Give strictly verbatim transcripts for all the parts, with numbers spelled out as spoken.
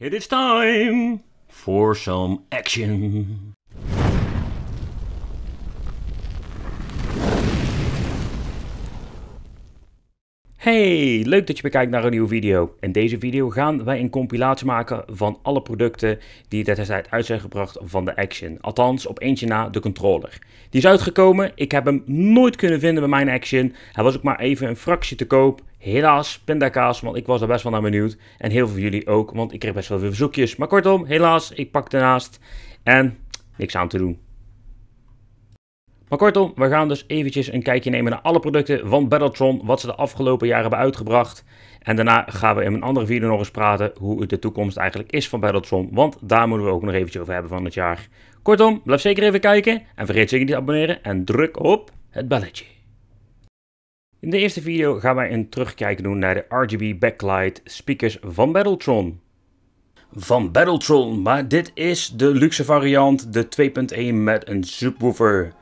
It is time for some action. Hey, leuk dat je weer kijkt naar een nieuwe video. In deze video gaan wij een compilatie maken van alle producten die destijds uit zijn gebracht van de Action. Althans, op eentje na, de controller. Die is uitgekomen, ik heb hem nooit kunnen vinden bij mijn Action. Hij was ook maar even een fractie te koop. Helaas, pindakaas, want ik was er best wel naar benieuwd. En heel veel van jullie ook, want ik kreeg best wel veel verzoekjes. Maar kortom, helaas, ik pak ernaast en niks aan te doen. Maar kortom, we gaan dus eventjes een kijkje nemen naar alle producten van Battletron, wat ze de afgelopen jaren hebben uitgebracht. En daarna gaan we in een andere video nog eens praten hoe de toekomst eigenlijk is van Battletron, want daar moeten we ook nog eventjes over hebben van het jaar. Kortom, blijf zeker even kijken en vergeet zeker niet te abonneren en druk op het belletje. In de eerste video gaan wij een terugkijk doen naar de R G B backlight speakers van Battletron. Van Battletron, maar dit is de luxe variant, de twee punt één met een subwoofer.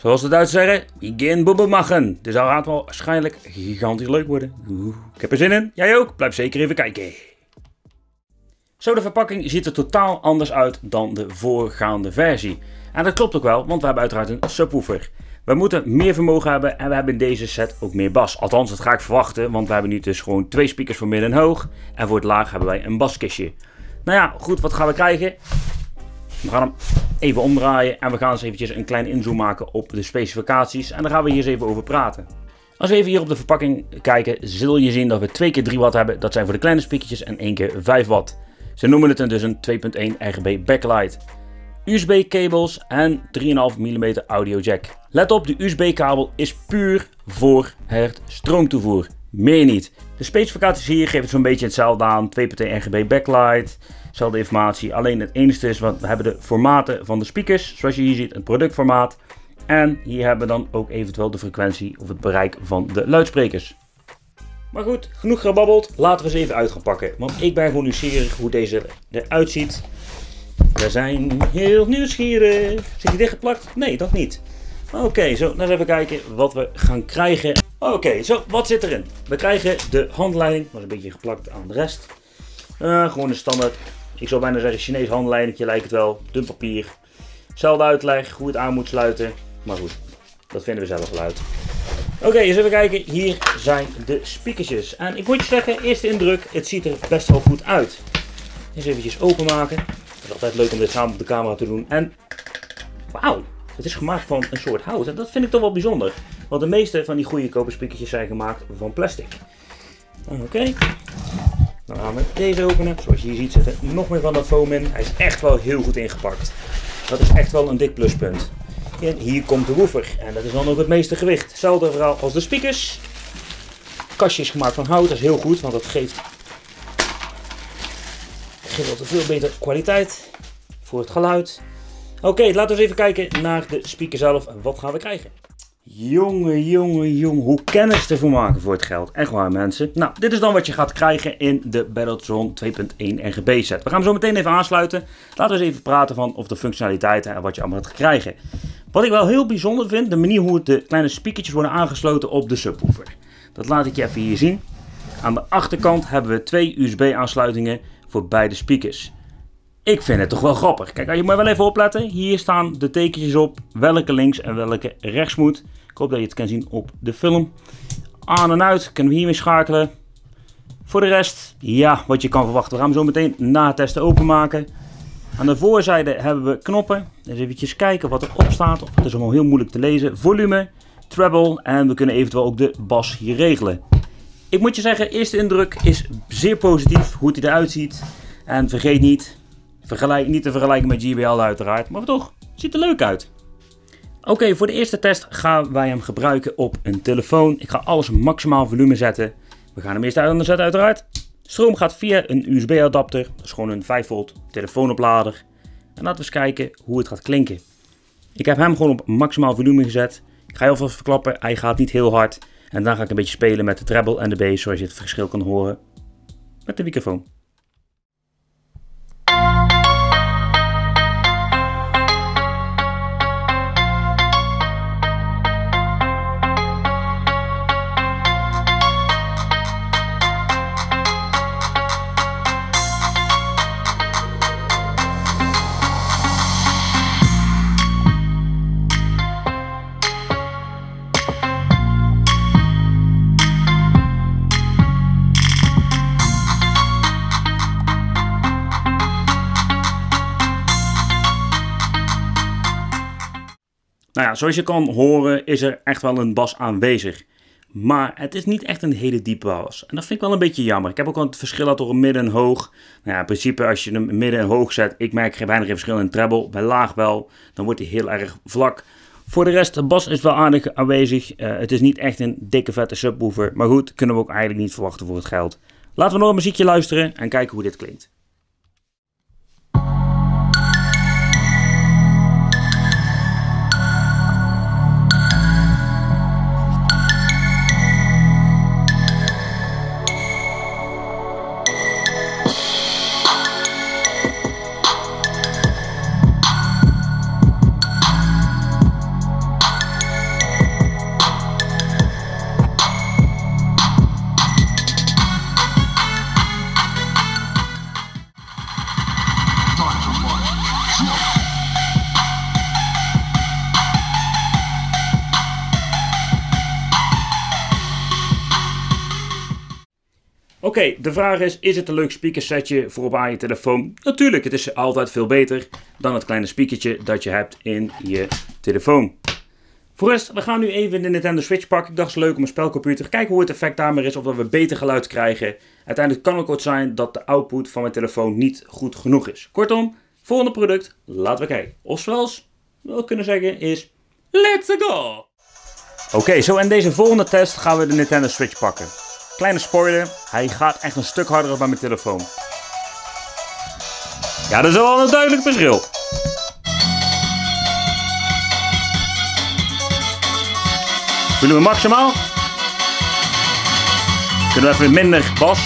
Zoals de Duitsers zeggen, begin boeben machen. Dit zou waarschijnlijk gigantisch leuk worden. Oeh, ik heb er zin in. Jij ook? Blijf zeker even kijken. Zo, de verpakking ziet er totaal anders uit dan de voorgaande versie. En dat klopt ook wel, want we hebben uiteraard een subwoofer. We moeten meer vermogen hebben en we hebben in deze set ook meer bas. Althans, dat ga ik verwachten, want we hebben nu dus gewoon twee speakers voor midden en hoog. En voor het laag hebben wij een baskistje. Nou ja, goed, wat gaan we krijgen? We gaan hem even omdraaien en we gaan eens eventjes een klein inzoom maken op de specificaties. En daar gaan we hier eens even over praten. Als we even hier op de verpakking kijken, zul je zien dat we twee keer drie watt hebben. Dat zijn voor de kleine speakertjes en één keer vijf watt. Ze noemen het dus een twee punt één R G B backlight. U S B-kabels en drie komma vijf millimeter audio jack. Let op, de U S B-kabel is puur voor het stroomtoevoer. Meer niet. De specificaties hier geven het zo'n beetje hetzelfde aan. twee punt één R G B backlight. Zelfde informatie, alleen het enige is, want we hebben de formaten van de speakers, zoals je hier ziet, het productformaat. En hier hebben we dan ook eventueel de frequentie of het bereik van de luidsprekers. Maar goed, genoeg gebabbeld, laten we ze even uit gaan pakken. Want ik ben gewoon nieuwsgierig hoe deze eruit ziet. We zijn heel nieuwsgierig. Zit hij dichtgeplakt? Nee, dat niet. Oké, okay, zo, nou eens even kijken wat we gaan krijgen. Oké, okay, zo, wat zit erin? We krijgen de handleiding, was een beetje geplakt aan de rest. Uh, gewoon een standaard. Ik zou bijna zeggen Chinees handleidingje lijkt het wel. Dun papier. Zelfde uitleg, hoe het aan moet sluiten. Maar goed, dat vinden we zelf wel uit. Oké, okay, eens even kijken. Hier zijn de speakertjes. En ik moet je zeggen, eerste indruk, het ziet er best wel goed uit. Eens eventjes openmaken. Het is altijd leuk om dit samen op de camera te doen. En wauw, het is gemaakt van een soort hout. En dat vind ik toch wel bijzonder. Want de meeste van die goedkope speakertjes zijn gemaakt van plastic. Oké. Okay. Dan gaan we deze openen. Zoals je hier ziet zit er nog meer van dat foam in. Hij is echt wel heel goed ingepakt. Dat is echt wel een dik pluspunt. En hier komt de woofer. En dat is dan ook het meeste gewicht. Hetzelfde verhaal als de speakers. Het kastje is gemaakt van hout. Dat is heel goed, want dat geeft, dat geeft altijd veel betere kwaliteit voor het geluid. Oké, okay, laten we eens even kijken naar de speaker zelf. En wat gaan we krijgen? Jongen, jongen, jongen, hoe kennis te vermaken voor het geld. Echt waar, mensen. Nou, dit is dan wat je gaat krijgen in de Battletron twee punt één R G B set. We gaan hem zo meteen even aansluiten. Laten we eens even praten van of de functionaliteiten en wat je allemaal gaat krijgen. Wat ik wel heel bijzonder vind, de manier hoe de kleine speakertjes worden aangesloten op de subwoofer. Dat laat ik je even hier zien. Aan de achterkant hebben we twee U S B-aansluitingen voor beide speakers. Ik vind het toch wel grappig. Kijk, je moet wel even opletten. Hier staan de tekentjes op welke links en welke rechts moet. Ik hoop dat je het kan zien op de film. Aan en uit kunnen we hiermee schakelen. Voor de rest, ja, wat je kan verwachten. We gaan hem zo meteen na het testen openmaken. Aan de voorzijde hebben we knoppen. Dus eventjes kijken wat erop staat. Het is allemaal heel moeilijk te lezen. Volume, treble en we kunnen eventueel ook de bas hier regelen. Ik moet je zeggen, eerste indruk is zeer positief hoe het eruit ziet. En vergeet niet... Vergelijk, niet te vergelijken met J B L uiteraard, maar toch, het ziet er leuk uit. Oké, okay, voor de eerste test gaan wij hem gebruiken op een telefoon. Ik ga alles maximaal volume zetten. We gaan hem eerst uitzetten uiteraard. Stroom gaat via een U S B adapter, dat is gewoon een vijf volt telefoonoplader. En laten we eens kijken hoe het gaat klinken. Ik heb hem gewoon op maximaal volume gezet. Ik ga heel veel verklappen, hij gaat niet heel hard. En dan ga ik een beetje spelen met de treble en de bass, zoals je het verschil kan horen met de microfoon. Nou ja, zoals je kan horen is er echt wel een bas aanwezig. Maar het is niet echt een hele diepe bas. En dat vind ik wel een beetje jammer. Ik heb ook al het verschil door midden en hoog. Nou ja, in principe als je hem midden en hoog zet, ik merk geen weinig verschil in treble. Bij laag wel, dan wordt hij heel erg vlak. Voor de rest, de bas is wel aardig aanwezig. Uh, het is niet echt een dikke vette subwoofer. Maar goed, kunnen we ook eigenlijk niet verwachten voor het geld. Laten we nog een muziekje luisteren en kijken hoe dit klinkt. Oké, okay, de vraag is, is het een leuk speakersetje voor op aan je telefoon? Natuurlijk, het is altijd veel beter dan het kleine speakertje dat je hebt in je telefoon. Voor de rest, we gaan nu even de Nintendo Switch pakken. Ik dacht, het is leuk om een spelcomputer. Kijken hoe het effect daarmee is, of dat we beter geluid krijgen. Uiteindelijk kan ook het zijn dat de output van mijn telefoon niet goed genoeg is. Kortom, volgende product, laten we kijken. Of zoals we wel kunnen zeggen is, let's go! Oké, okay, zo in deze volgende test gaan we de Nintendo Switch pakken. Kleine spoiler, hij gaat echt een stuk harder dan bij mijn telefoon. Ja, dat is wel een duidelijk verschil. Volume maximaal. Kunnen we even minder bas.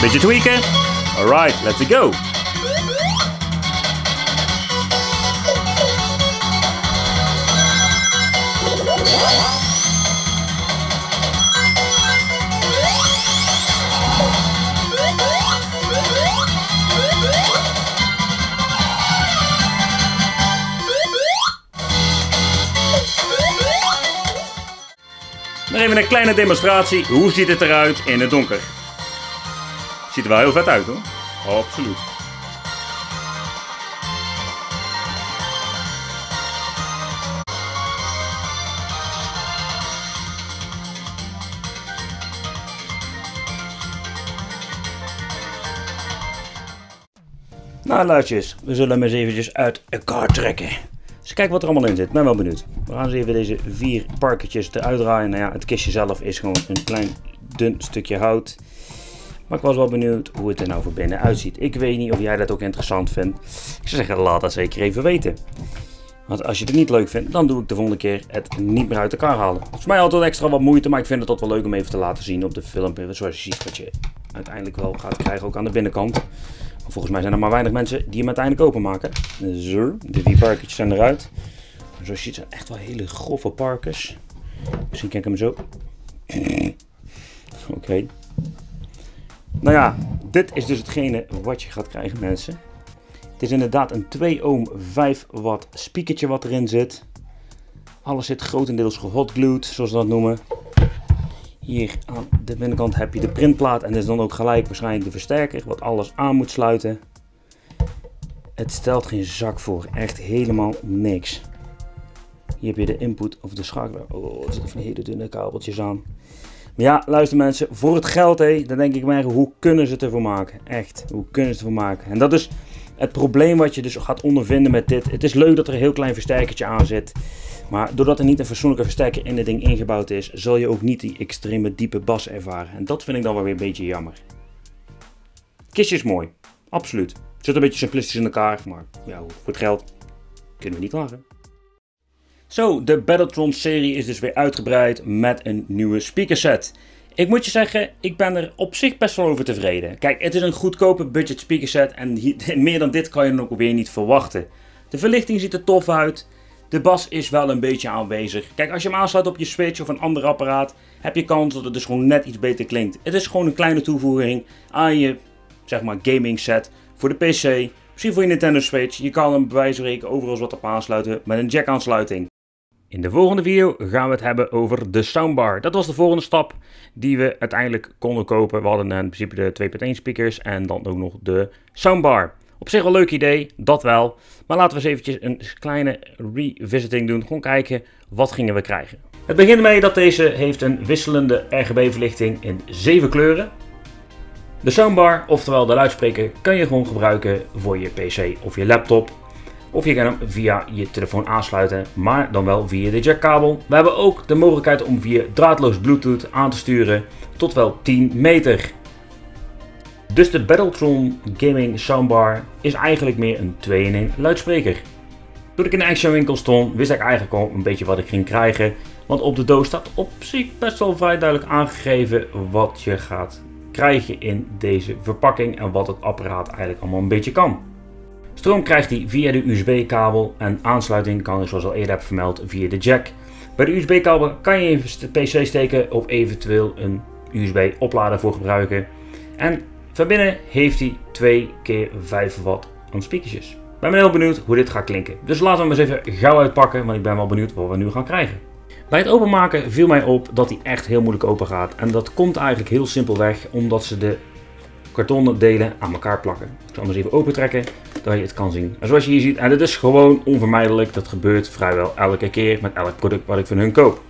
Beetje tweaken. Alright, let's go. Dan even een kleine demonstratie, hoe ziet het eruit in het donker? Ziet er wel heel vet uit hoor, oh, absoluut. Nou luidjes, we zullen hem eens eventjes uit elkaar trekken. Dus kijk wat er allemaal in zit, ik ben wel benieuwd. We gaan eens even deze vier parkertjes eruit draaien. Nou ja, het kistje zelf is gewoon een klein dun stukje hout. Maar ik was wel benieuwd hoe het er nou voor binnen uitziet. Ik weet niet of jij dat ook interessant vindt. Ik zou zeggen, laat dat zeker even weten. Want als je het niet leuk vindt, dan doe ik de volgende keer het niet meer uit elkaar halen. Het is mij altijd extra wat moeite, maar ik vind het altijd wel leuk om even te laten zien op de filmpje. Zoals je ziet wat je uiteindelijk wel gaat krijgen, ook aan de binnenkant. Volgens mij zijn er maar weinig mensen die hem uiteindelijk openmaken. Zo, de vier parkertjes zijn eruit. Zoals je ziet zijn echt wel hele grove parkers. Misschien kijk ik hem zo. Oké. Okay. Nou ja, dit is dus hetgene wat je gaat krijgen mensen. Het is inderdaad een twee ohm vijf watt speakertje wat erin zit. Alles zit grotendeels gehotglued, zoals ze dat noemen. Hier aan de binnenkant heb je de printplaat en dat is dan ook gelijk waarschijnlijk de versterker wat alles aan moet sluiten. Het stelt geen zak voor, echt helemaal niks. Hier heb je de input of de schakelaar. Oh, er zitten van hele dunne kabeltjes aan. Maar ja, luister mensen, voor het geld hé, dan denk ik maar hoe kunnen ze het ervoor maken? Echt, hoe kunnen ze het ervoor maken? En dat is het probleem wat je dus gaat ondervinden met dit. Het is leuk dat er een heel klein versterkertje aan zit. Maar doordat er niet een fatsoenlijke versterker in dit ding ingebouwd is, zal je ook niet die extreme diepe bas ervaren. En dat vind ik dan wel weer een beetje jammer. Het kistje is mooi, absoluut. Het zit een beetje simplistisch in elkaar, maar ja, voor het geld kunnen we niet klagen. Zo, de Battletron serie is dus weer uitgebreid met een nieuwe speakerset. Ik moet je zeggen, ik ben er op zich best wel over tevreden. Kijk, het is een goedkope budget speakerset en hier, meer dan dit kan je dan ook weer niet verwachten. De verlichting ziet er tof uit. De bas is wel een beetje aanwezig. Kijk, als je hem aansluit op je Switch of een ander apparaat, heb je kans dat het dus gewoon net iets beter klinkt. Het is gewoon een kleine toevoeging aan je, zeg maar, gaming set voor de P C. Misschien voor je Nintendo Switch. Je kan hem bij wijze van spreken overal wat op aansluiten met een jack-aansluiting. In de volgende video gaan we het hebben over de soundbar. Dat was de volgende stap die we uiteindelijk konden kopen. We hadden in principe de twee punt één speakers en dan ook nog de soundbar. Op zich wel een leuk idee, dat wel. Maar laten we eens eventjes een kleine revisiting doen. Gewoon kijken, wat gingen we krijgen? Het begint mee dat deze heeft een wisselende R G B verlichting in zeven kleuren. De soundbar, oftewel de luidspreker, kan je gewoon gebruiken voor je P C of je laptop. Of je kan hem via je telefoon aansluiten, maar dan wel via de jackkabel. We hebben ook de mogelijkheid om via draadloos Bluetooth aan te sturen tot wel tien meter. Dus de Battletron Gaming Soundbar is eigenlijk meer een twee in één luidspreker. Toen ik in de Action winkel stond, wist ik eigenlijk al een beetje wat ik ging krijgen. Want op de doos staat op zich best wel vrij duidelijk aangegeven wat je gaat krijgen in deze verpakking. En wat het apparaat eigenlijk allemaal een beetje kan. Stroom krijgt hij via de U S B-kabel en aansluiting kan ik zoals al eerder heb vermeld via de jack. Bij de U S B-kabel kan je je P C steken of eventueel een U S B-oplader voor gebruiken. En van binnen heeft hij twee keer vijf watt aan speakertjes. Ik ben heel benieuwd hoe dit gaat klinken. Dus laten we hem eens even gauw uitpakken, want ik ben wel benieuwd wat we nu gaan krijgen. Bij het openmaken viel mij op dat hij echt heel moeilijk open gaat. En dat komt eigenlijk heel simpelweg omdat ze de kartonnen delen aan elkaar plakken. Ik zal hem eens even opentrekken, dat je het kan zien. En zoals je hier ziet, en dit is gewoon onvermijdelijk, dat gebeurt vrijwel elke keer met elk product wat ik van hun koop.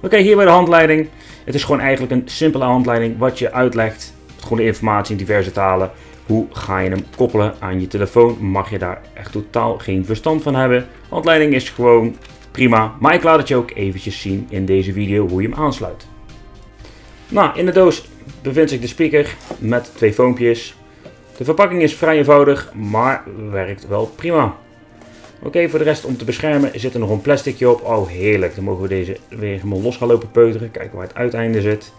We kijken hier bij de handleiding. Het is gewoon eigenlijk een simpele handleiding wat je uitlegt. Gewoon de informatie in diverse talen. Hoe ga je hem koppelen aan je telefoon? Mag je daar echt totaal geen verstand van hebben. De handleiding is gewoon prima. Maar ik laat het je ook eventjes zien in deze video hoe je hem aansluit. Nou, in de doos bevindt zich de speaker met twee foompjes. De verpakking is vrij eenvoudig, maar werkt wel prima. Oké, okay, voor de rest om te beschermen zit er nog een plasticje op. Oh, heerlijk. Dan mogen we deze weer helemaal los gaan lopen peuteren. Kijken waar het uiteinde zit.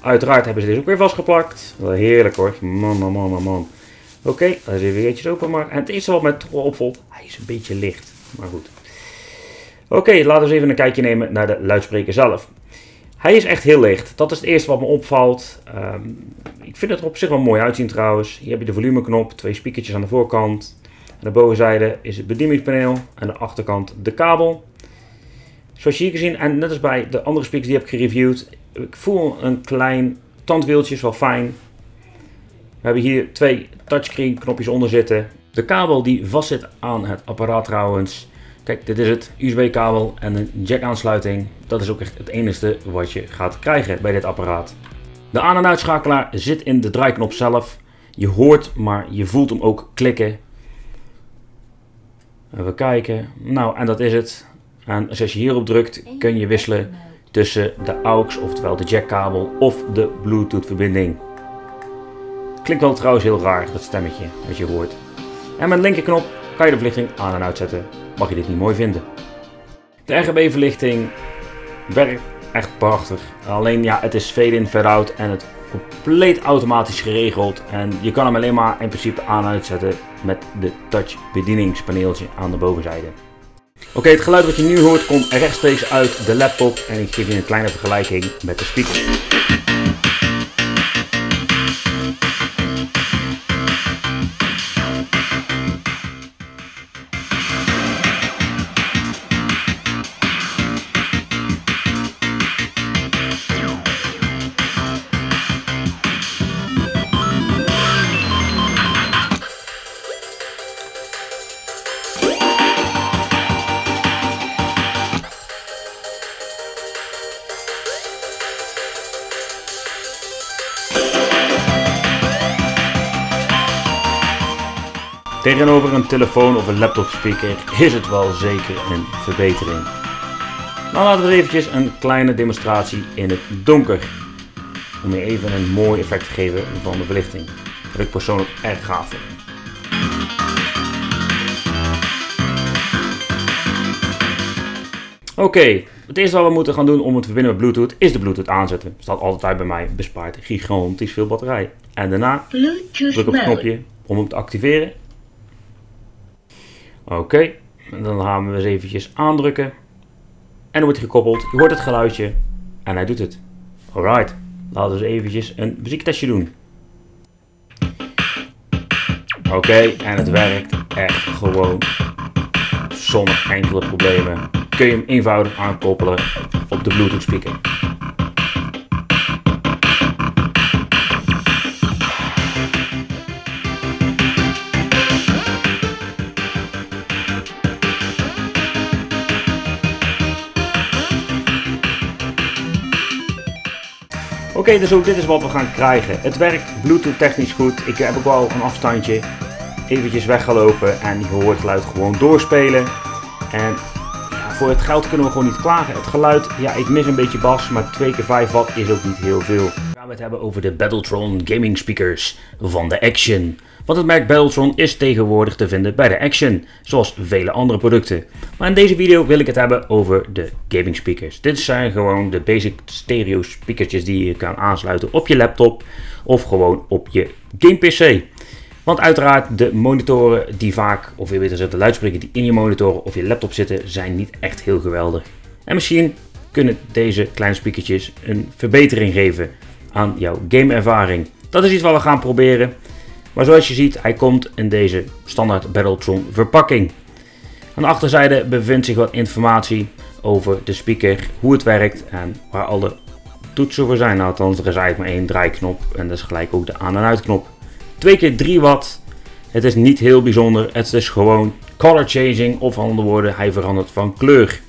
Uiteraard hebben ze deze ook weer vastgeplakt. Wel heerlijk hoor. Man, man, man, man. Oké, okay, dan is even eentjes open maar. En het eerste wat mij toch wel opvalt, hij is een beetje licht. Maar goed. Oké, okay, laten we eens even een kijkje nemen naar de luidspreker zelf. Hij is echt heel licht. Dat is het eerste wat me opvalt. Um, ik vind het er op zich wel mooi uitzien trouwens. Hier heb je de volumeknop, twee speakertjes aan de voorkant. Aan de bovenzijde is het bedieningspaneel. Aan de achterkant de kabel. Zoals je hier gezien, en net als bij de andere speakers die heb ik gereviewd. Ik voel een klein tandwieltje, is wel fijn. We hebben hier twee touchscreen knopjes onder zitten. De kabel die vast zit aan het apparaat trouwens. Kijk, dit is het U S B-kabel en een jack aansluiting. Dat is ook echt het enige wat je gaat krijgen bij dit apparaat. De aan- en uitschakelaar zit in de draaiknop zelf. Je hoort, maar je voelt hem ook klikken. Even kijken. Nou, en dat is het. En als je hierop drukt, kun je wisselen tussen de A U X, oftewel de jackkabel, of de Bluetooth-verbinding. Klinkt wel trouwens heel raar, dat stemmetje, wat je hoort. En met de linkerknop kan je de verlichting aan en uitzetten. Mag je dit niet mooi vinden. De R G B-verlichting werkt echt prachtig. Alleen ja, het is fade-in, fade-out en het compleet automatisch geregeld. En je kan hem alleen maar in principe aan en uitzetten met de touch-bedieningspaneeltje aan de bovenzijde. Oké, okay, het geluid wat je nu hoort komt rechtstreeks uit de laptop en ik geef je een kleine vergelijking met de speaker. Tegenover een telefoon of een laptop speaker is het wel zeker een verbetering. Dan laten we eventjes een kleine demonstratie in het donker. Om je even een mooi effect te geven van de verlichting. Dat ik persoonlijk erg gaaf vind. Oké, okay, het eerste wat we moeten gaan doen om het te verbinden met Bluetooth is de Bluetooth aanzetten. Staat altijd uit bij mij, bespaart gigantisch veel batterij. En daarna druk op het knopje om hem te activeren. Oké, okay, dan gaan we eens eventjes aandrukken. En dan wordt hij gekoppeld. Je hoort het geluidje en hij doet het. Alright, laten we eens eventjes een muziektestje doen. Oké, okay, en het werkt echt gewoon zonder enkele problemen. kun je hem eenvoudig aankoppelen op de Bluetooth speaker. Oké, okay, dus ook dit is wat we gaan krijgen. Het werkt Bluetooth technisch goed. Ik heb ook wel een afstandje eventjes weggelopen en je hoort het geluid gewoon doorspelen. En ja, voor het geld kunnen we gewoon niet klagen. Het geluid, ja, ik mis een beetje bas, maar twee keer vijf watt is ook niet heel veel. We gaan het hebben over de Battletron gaming speakers van de Action. Want het merk Battletron is tegenwoordig te vinden bij de Action, zoals vele andere producten. Maar in deze video wil ik het hebben over de gaming speakers. Dit zijn gewoon de basic stereo speakertjes die je kan aansluiten op je laptop of gewoon op je game P C. Want uiteraard de monitoren die vaak, of je weet het, de luidsprekers die in je monitoren of je laptop zitten, zijn niet echt heel geweldig. En misschien kunnen deze kleine speakertjes een verbetering geven aan jouw gameervaring. Dat is iets wat we gaan proberen. Maar zoals je ziet, hij komt in deze standaard Battletron verpakking. Aan de achterzijde bevindt zich wat informatie over de speaker, hoe het werkt en waar alle toetsen voor zijn. Althans, er is eigenlijk maar één draaiknop en dat is gelijk ook de aan- en uitknop. twee keer drie watt. Het is niet heel bijzonder, het is gewoon color changing, of andere woorden, hij verandert van kleur.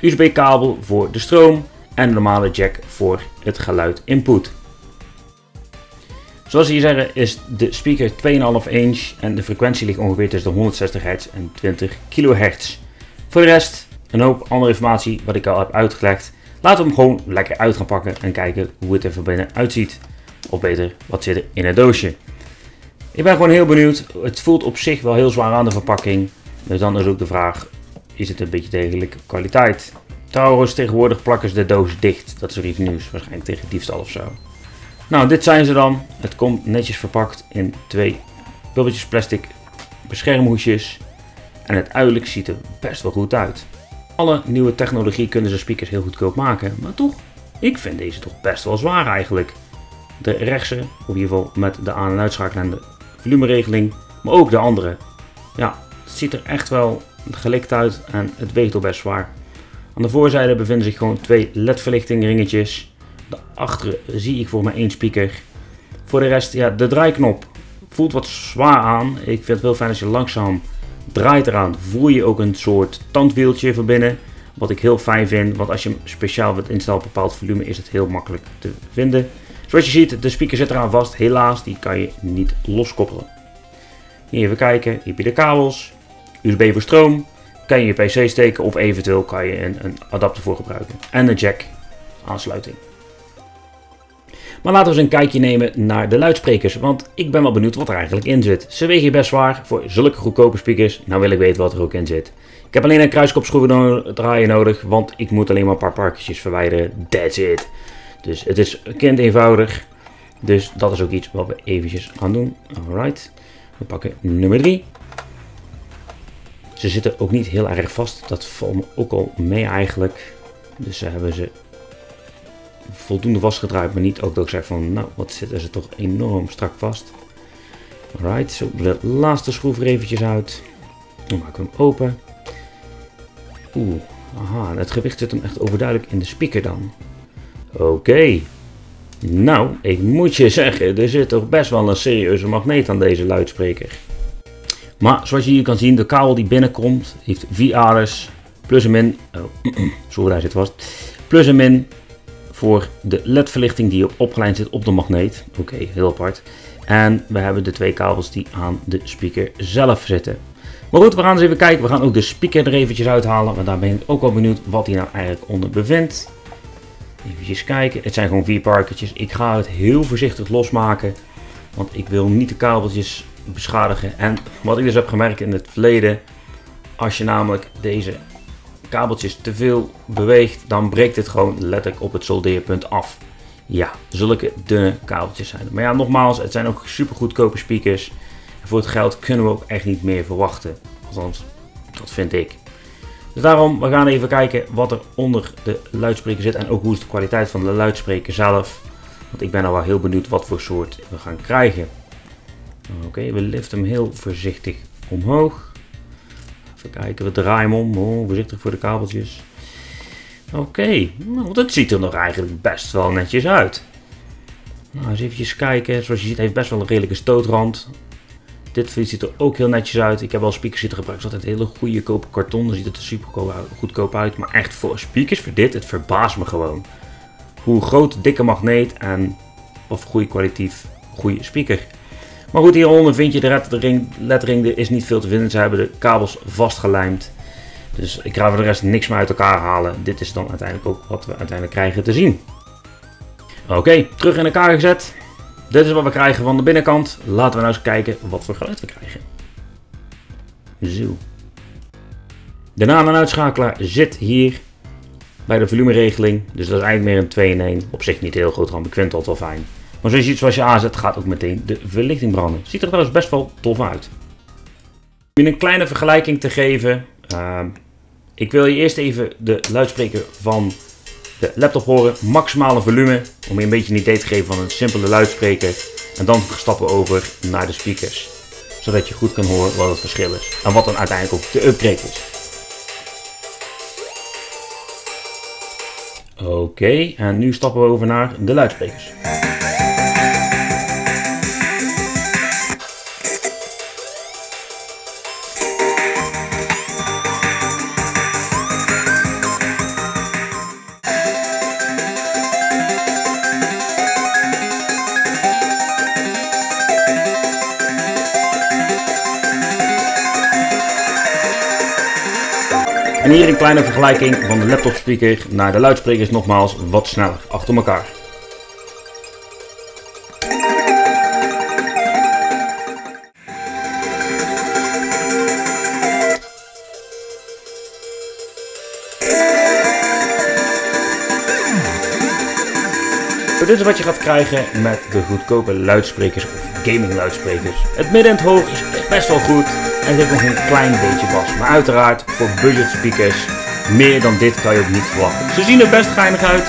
U S B kabel voor de stroom en een normale jack voor het geluid input. Zoals hier zeggen is de speaker twee komma vijf inch en de frequentie ligt ongeveer tussen de honderdzestig hertz en twintig kilohertz. Voor de rest een hoop andere informatie wat ik al heb uitgelegd. Laten we hem gewoon lekker uit gaan pakken en kijken hoe het er van binnen uitziet. Of beter, wat zit er in het doosje. Ik ben gewoon heel benieuwd. Het voelt op zich wel heel zwaar aan de verpakking. Dus dan is ook de vraag, is het een beetje degelijke kwaliteit? Trouwens, tegenwoordig plakken ze de doos dicht. Dat is er iets nieuws, waarschijnlijk tegen diefstal of zo. Nou, dit zijn ze dan. Het komt netjes verpakt in twee bubbeltjes plastic beschermhoesjes. En uiteindelijk ziet het best wel goed uit. Alle nieuwe technologie kunnen ze speakers heel goedkoop maken. Maar toch, ik vind deze toch best wel zwaar eigenlijk. De rechtse, of in ieder geval met de aan- en uitschakelende volumeregeling. Maar ook de andere. Ja, het ziet er echt wel gelikt uit en het weegt al best zwaar. Aan de voorzijde bevinden zich gewoon twee L E D verlichtingringetjes. Daarachter zie ik voor mij één speaker. Voor de rest, ja, de draaiknop voelt wat zwaar aan. Ik vind het wel fijn als je langzaam draait eraan. Voel je ook een soort tandwieltje van binnen. Wat ik heel fijn vind, want als je hem speciaal wilt instellen op bepaald volume is het heel makkelijk te vinden. Zoals je ziet, de speaker zit eraan vast. Helaas, die kan je niet loskoppelen. Hier even kijken, heb je de kabels. U S B voor stroom. Kan je je P C steken of eventueel kan je een, een adapter voor gebruiken. En een jack aansluiting. Maar laten we eens een kijkje nemen naar de luidsprekers, want ik ben wel benieuwd wat er eigenlijk in zit. Ze wegen best zwaar voor zulke goedkope speakers, nou wil ik weten wat er ook in zit. Ik heb alleen een kruiskopschroevendraaier nodig, want ik moet alleen maar een paar parkertjes verwijderen, that's it. Dus het is kind eenvoudig, dus dat is ook iets wat we eventjes gaan doen. Alright, we pakken nummer drie. Ze zitten ook niet heel erg vast, dat valt me ook al mee eigenlijk, dus ze hebben ze... voldoende vastgedraaid, maar niet ook dat ik zeg van, nou, wat zitten ze toch enorm strak vast. Alright, zo de laatste schroef er eventjes uit. Dan maken we hem open. Oeh, aha, het gewicht zit hem echt overduidelijk in de speaker dan. Oké. Okay. Nou, ik moet je zeggen, er zit toch best wel een serieuze magneet aan deze luidspreker. Maar zoals je hier kan zien, de kabel die binnenkomt, heeft vier aders, plus en min, oh, sorry, daar zit vast, plus en min, voor de L E D verlichting die opgelijnd zit op de magneet. Oké, okay, heel apart. En we hebben de twee kabels die aan de speaker zelf zitten. Maar goed, we gaan eens even kijken. We gaan ook de speaker er eventjes uithalen. Want daar ben ik ook wel benieuwd wat hij nou eigenlijk onder bevindt. Even kijken. Het zijn gewoon vier parkertjes. Ik ga het heel voorzichtig losmaken. Want ik wil niet de kabeltjes beschadigen. En wat ik dus heb gemerkt in het verleden. Als je namelijk deze... kabeltjes te veel beweegt, dan breekt het gewoon letterlijk op het soldeerpunt af. Ja, zulke dunne kabeltjes zijn. Maar ja, nogmaals, het zijn ook super goedkope speakers. En voor het geld kunnen we ook echt niet meer verwachten. Althans, dat vind ik. Dus daarom, we gaan even kijken wat er onder de luidspreker zit en ook hoe is de kwaliteit van de luidspreker zelf. Want ik ben al wel heel benieuwd wat voor soort we gaan krijgen. Oké, okay, we liften hem heel voorzichtig omhoog. Even kijken, we draaien hem om, oh, voorzichtig voor de kabeltjes. Oké, okay. Nou, dat ziet er nog eigenlijk best wel netjes uit. Nou, eens eventjes kijken. Zoals je ziet heeft best wel een redelijke stootrand. Dit ziet er ook heel netjes uit. Ik heb wel speakers zitten gebruikt. Het is altijd hele goede kopen karton. Dan ziet het er super goedkoop uit. Maar echt voor speakers, voor dit, het verbaast me gewoon. Hoe groot, dikke magneet en of goede kwalitatief goede speaker. Maar goed, hieronder vind je de lettering. lettering. Er is niet veel te vinden. Ze hebben de kabels vastgelijmd. Dus ik ga voor de rest niks meer uit elkaar halen. Dit is dan uiteindelijk ook wat we uiteindelijk krijgen te zien. Oké, okay, terug in elkaar gezet. Dit is wat we krijgen van de binnenkant. Laten we nou eens kijken wat voor geluid we krijgen. Zo. De naam- en uitschakelaar zit hier bij de volumeregeling. Dus dat is eigenlijk meer een twee in één. Op zich niet heel groot ramp. Ik vind dat wel fijn. Maar zoals je ziet, zoals je aanzet, gaat ook meteen de verlichting branden. Ziet er trouwens best wel tof uit. Om je een kleine vergelijking te geven. Uh, ik wil je eerst even de luidspreker van de laptop horen. Maximale volume. Om je een beetje een idee te geven van een simpele luidspreker. En dan stappen we over naar de speakers. Zodat je goed kan horen wat het verschil is. En wat dan uiteindelijk ook de upgrade is. Oké, okay, en nu stappen we over naar de luidsprekers. En hier een kleine vergelijking van de laptop speaker naar de luidsprekers, nogmaals wat sneller achter elkaar. Dit is wat je gaat krijgen met de goedkope luidsprekers of gaming luidsprekers. Het midden en het hoog is best wel goed en heeft nog een klein beetje bas. Maar uiteraard voor budget speakers, meer dan dit kan je ook niet verwachten. Ze zien er best geinig uit,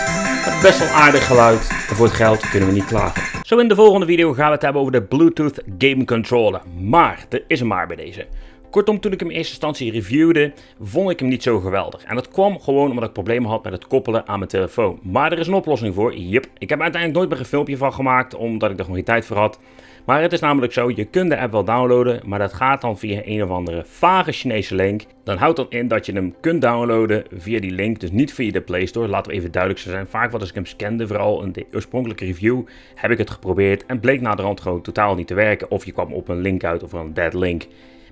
met best wel aardig geluid en voor het geld kunnen we niet klagen. Zo, in de volgende video gaan we het hebben over de Bluetooth Game Controller. Maar, er is een maar bij deze. Kortom, toen ik hem in eerste instantie reviewde, vond ik hem niet zo geweldig. En dat kwam gewoon omdat ik problemen had met het koppelen aan mijn telefoon. Maar er is een oplossing voor. Yep. Ik heb er uiteindelijk nooit meer een filmpje van gemaakt, omdat ik er gewoon geen tijd voor had. Maar het is namelijk zo, je kunt de app wel downloaden, maar dat gaat dan via een of andere vage Chinese link. Dan houdt dat in dat je hem kunt downloaden via die link, dus niet via de Play Store. Laten we even duidelijk zijn. Vaak wat als ik hem scande, vooral in de oorspronkelijke review, heb ik het geprobeerd en bleek naderhand gewoon totaal niet te werken. Of je kwam op een link uit of een dead link.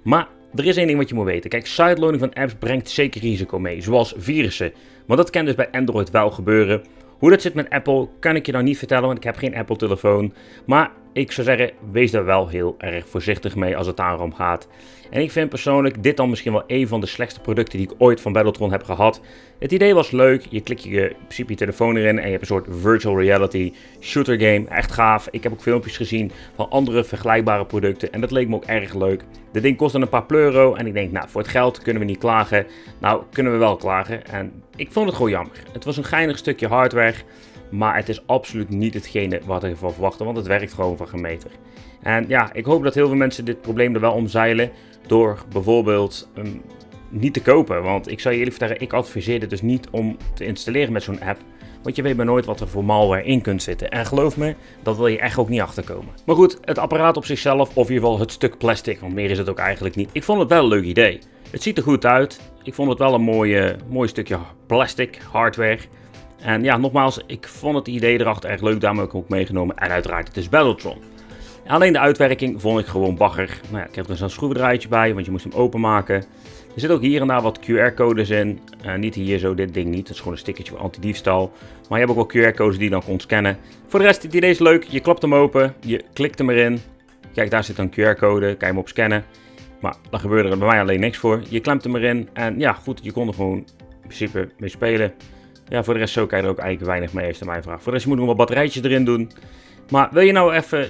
Maar er is één ding wat je moet weten. Kijk, sideloading van apps brengt zeker risico mee, zoals virussen. Maar dat kan dus bij Android wel gebeuren. Hoe dat zit met Apple kan ik je nou niet vertellen, want ik heb geen Apple-telefoon. Maar ik zou zeggen, wees daar wel heel erg voorzichtig mee als het daarom gaat. En ik vind persoonlijk dit dan misschien wel een van de slechtste producten die ik ooit van Battletron heb gehad. Het idee was leuk, je klikt je in principe je telefoon erin en je hebt een soort virtual reality shooter game. Echt gaaf, ik heb ook filmpjes gezien van andere vergelijkbare producten en dat leek me ook erg leuk. Dit ding kost dan een paar pleuro en ik denk, nou, voor het geld kunnen we niet klagen. Nou, kunnen we wel klagen en ik vond het gewoon jammer. Het was een geinig stukje hardware. Maar het is absoluut niet hetgene wat ik van verwachtte, want het werkt gewoon van geen meter. En ja, ik hoop dat heel veel mensen dit probleem er wel omzeilen door bijvoorbeeld um, niet te kopen. Want ik zou je eerlijk vertellen, ik adviseer dit dus niet om te installeren met zo'n app. Want je weet maar nooit wat er voor malware in kunt zitten. En geloof me, dat wil je echt ook niet achterkomen. Maar goed, het apparaat op zichzelf, of in ieder geval het stuk plastic, want meer is het ook eigenlijk niet. Ik vond het wel een leuk idee. Het ziet er goed uit. Ik vond het wel een mooie, mooi stukje plastic hardware. En ja, nogmaals, ik vond het idee erachter erg leuk, daarom heb ik hem ook meegenomen. En uiteraard, het is Battletron. Alleen de uitwerking vond ik gewoon bagger. Nou ja, ik heb er dus een schroevendraaitje bij, want je moest hem openmaken. Er zitten ook hier en daar wat Q R-codes in. Uh, niet hier zo, dit ding niet. Dat is gewoon een stickertje voor antidiefstal. Maar je hebt ook wel Q R-codes die je dan kon scannen. Voor de rest, het idee is leuk. Je klapt hem open, je klikt hem erin. Kijk, daar zit een Q R-code, kan je hem op scannen. Maar daar gebeurde er bij mij alleen niks voor. Je klemt hem erin en ja, goed, je kon er gewoon in principe mee spelen. Ja, voor de rest zo kan je er ook eigenlijk weinig mee, als je mij vraagt. Voor de rest moet ik nog wat batterijtjes erin doen. Maar wil je nou even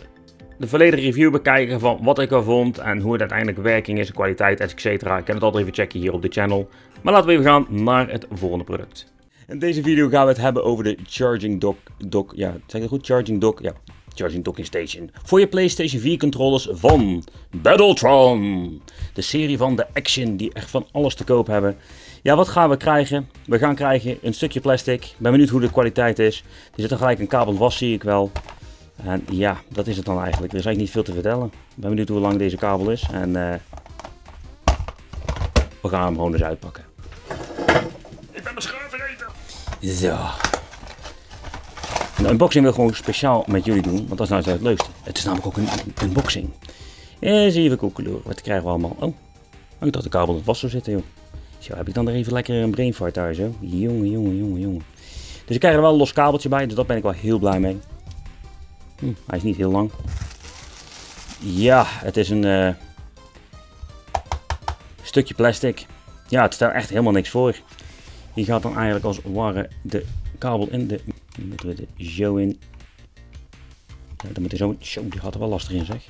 de volledige review bekijken van wat ik er vond en hoe het uiteindelijk werking is, de kwaliteit, et cetera. Ik kan het altijd even checken hier op de channel. Maar laten we even gaan naar het volgende product. In deze video gaan we het hebben over de Charging Dock. dock ja, zeg ik dat goed? Charging Dock? Ja, Charging Docking Station. Voor je PlayStation vier controllers van Battletron. De serie van de Action die echt van alles te koop hebben. Ja, wat gaan we krijgen? We gaan krijgen een stukje plastic. Ik ben benieuwd hoe de kwaliteit is. Er zit dan gelijk een kabel vast, zie ik wel. En ja, dat is het dan eigenlijk. Er is eigenlijk niet veel te vertellen. Ik ben benieuwd hoe lang deze kabel is. En uh, we gaan hem gewoon eens uitpakken. Ik ben mijn schuim vergeten. Zo. De unboxing wil ik gewoon speciaal met jullie doen, want dat is nou het leukste. Het is namelijk ook een unboxing. Eens even koekeloer, wat krijgen we allemaal? Oh, ik dacht de kabel het was zo zitten, joh. Zo, heb ik dan er even lekker een brainfart daar, zo. Jongen, jongen, jongen, jongen. Dus ik krijg er wel een los kabeltje bij, dus dat ben ik wel heel blij mee. Hm, hij is niet heel lang. Ja, het is een uh, stukje plastic. Ja, het stelt echt helemaal niks voor. Die gaat dan eigenlijk als ware de kabel in de... Dan moeten we er zo in. Ja, dan moet er zo in. Zo, die gaat er wel lastig in, zeg.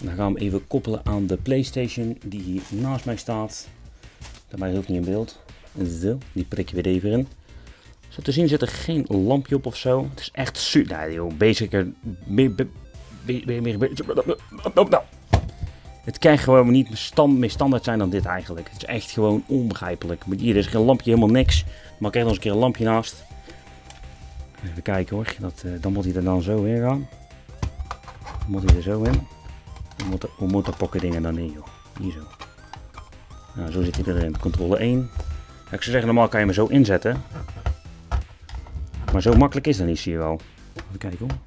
En dan gaan we hem even koppelen aan de PlayStation die hier naast mij staat. Daarbij is ook niet in beeld. Zo, die prik je weer even in. Zo te zien zit er geen lampje op of zo. Het is echt super. Nee, joh, basicer. Het kan gewoon niet meer standaard zijn dan dit eigenlijk. Het is echt gewoon onbegrijpelijk. Maar hier, er is geen lampje, helemaal niks. Maar ik krijg nog eens een keer een lampje naast. Even kijken hoor, dat, uh, dan moet hij er dan zo in gaan. Dan moet hij er zo in. Hoe moet dat pokken dingen dan in, joh? Hier zo. Nou, zo zit hij erin. Controle één. Nou, ik zou zeggen, normaal kan je hem zo inzetten. Maar zo makkelijk is dat niet, zie je wel. Even kijken hoor.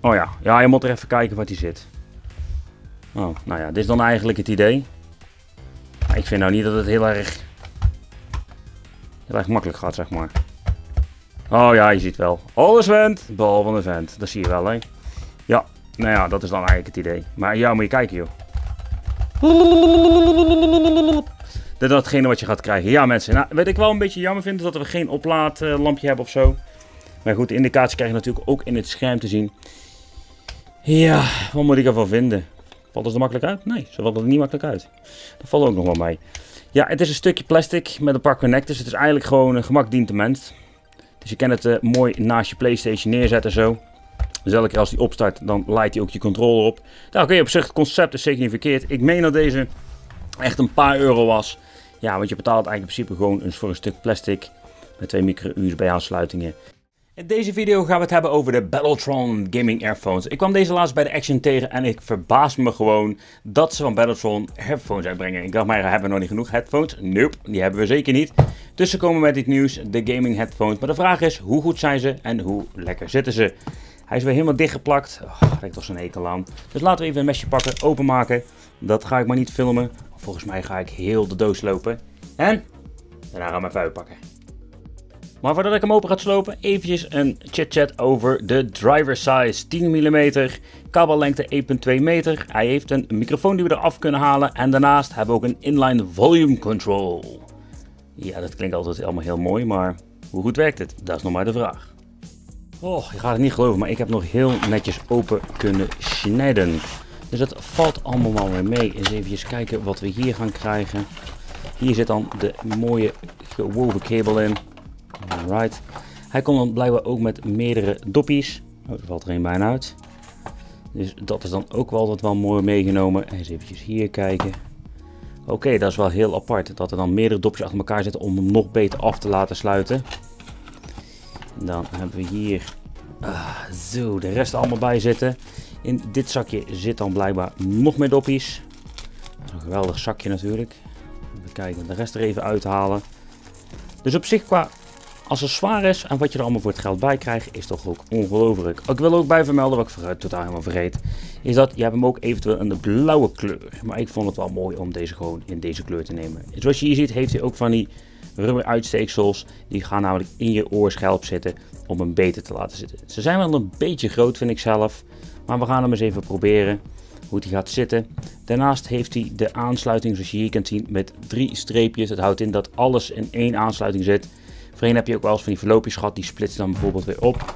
Oh ja, ja, je moet er even kijken wat hij zit. Oh, nou ja, dit is dan eigenlijk het idee. Maar ik vind nou niet dat het heel erg... Heel erg makkelijk gaat, zeg maar. Oh ja, je ziet wel. Alles vent, behalve een vent. Dat zie je wel, hè. Ja, nou ja, dat is dan eigenlijk het idee. Maar ja, moet je kijken, joh. Dat is datgene wat je gaat krijgen. Ja, mensen. Nou, weet ik wel een beetje jammer vind, dat we geen oplaadlampje hebben of zo. Maar goed, de indicatie krijg je natuurlijk ook in het scherm te zien. Ja, wat moet ik ervan vinden? Valt het er makkelijk uit? Nee, zo valt het er niet makkelijk uit. Dat valt ook nog wel mee. Ja, het is een stukje plastic met een paar connectors. Het is eigenlijk gewoon een gemak dient de mens. Dus je kan het uh, mooi naast je PlayStation neerzetten zo. Dus elke keer als die opstart, dan leidt hij ook je controller op. Nou, oké, op zich het concept is zeker niet verkeerd. Ik meen dat deze echt een paar euro was. Ja, want je betaalt eigenlijk in principe gewoon voor een stuk plastic met twee micro U S B-aansluitingen. In deze video gaan we het hebben over de Battletron gaming earphones. Ik kwam deze laatst bij de Action tegen en ik verbaas me gewoon dat ze van Battletron headphones uitbrengen. Ik dacht maar, hebben we nog niet genoeg headphones? Nope, die hebben we zeker niet. Dus ze komen met dit nieuws, de gaming headphones. Maar de vraag is, hoe goed zijn ze en hoe lekker zitten ze? Hij is weer helemaal dichtgeplakt. Oh, daar heb ik toch zo'n hekel aan. Dus laten we even een mesje pakken, openmaken. Dat ga ik maar niet filmen. Volgens mij ga ik heel de doos lopen. En daarna gaan we even uitpakken. Maar voordat ik hem open ga slopen, eventjes een chit-chat over de driver size. tien millimeter, kabellengte één komma twee meter. Hij heeft een microfoon die we eraf kunnen halen. En daarnaast hebben we ook een inline volume control. Ja, dat klinkt altijd allemaal heel mooi, maar hoe goed werkt het? Dat is nog maar de vraag. Oh, je gaat het niet geloven, maar ik heb nog heel netjes open kunnen snijden. Dus dat valt allemaal wel weer mee. Eens eventjes kijken wat we hier gaan krijgen. Hier zit dan de mooie gewoven kabel in. Alright. Hij komt dan blijkbaar ook met meerdere doppies. Oh, er valt er een bijna uit. Dus dat is dan ook wel altijd wel mooi meegenomen. Eens eventjes hier kijken. Oké, okay, dat is wel heel apart. Dat er dan meerdere dopjes achter elkaar zitten om hem nog beter af te laten sluiten. En dan hebben we hier ah, zo de rest allemaal bij zitten. In dit zakje zit dan blijkbaar nog meer doppies. Dat is een geweldig zakje natuurlijk. Even kijken, de rest er even uithalen. Dus op zich qua... accessoires en wat je er allemaal voor het geld bij krijgt is toch ook ongelooflijk. Ik wil er ook bij vermelden, wat ik vooruit totaal helemaal vergeet, is dat je hebt hem ook eventueel in de blauwe kleur. Maar ik vond het wel mooi om deze gewoon in deze kleur te nemen. Zoals je hier ziet heeft hij ook van die rubber uitsteeksels. Die gaan namelijk in je oorschelp zitten om hem beter te laten zitten. Ze zijn wel een beetje groot vind ik zelf, maar we gaan hem eens even proberen hoe die gaat zitten. Daarnaast heeft hij de aansluiting zoals je hier kunt zien met drie streepjes. Dat houdt in dat alles in één aansluiting zit. Voorheen heb je ook wel eens van die verloopjes gehad, die splitsen dan bijvoorbeeld weer op.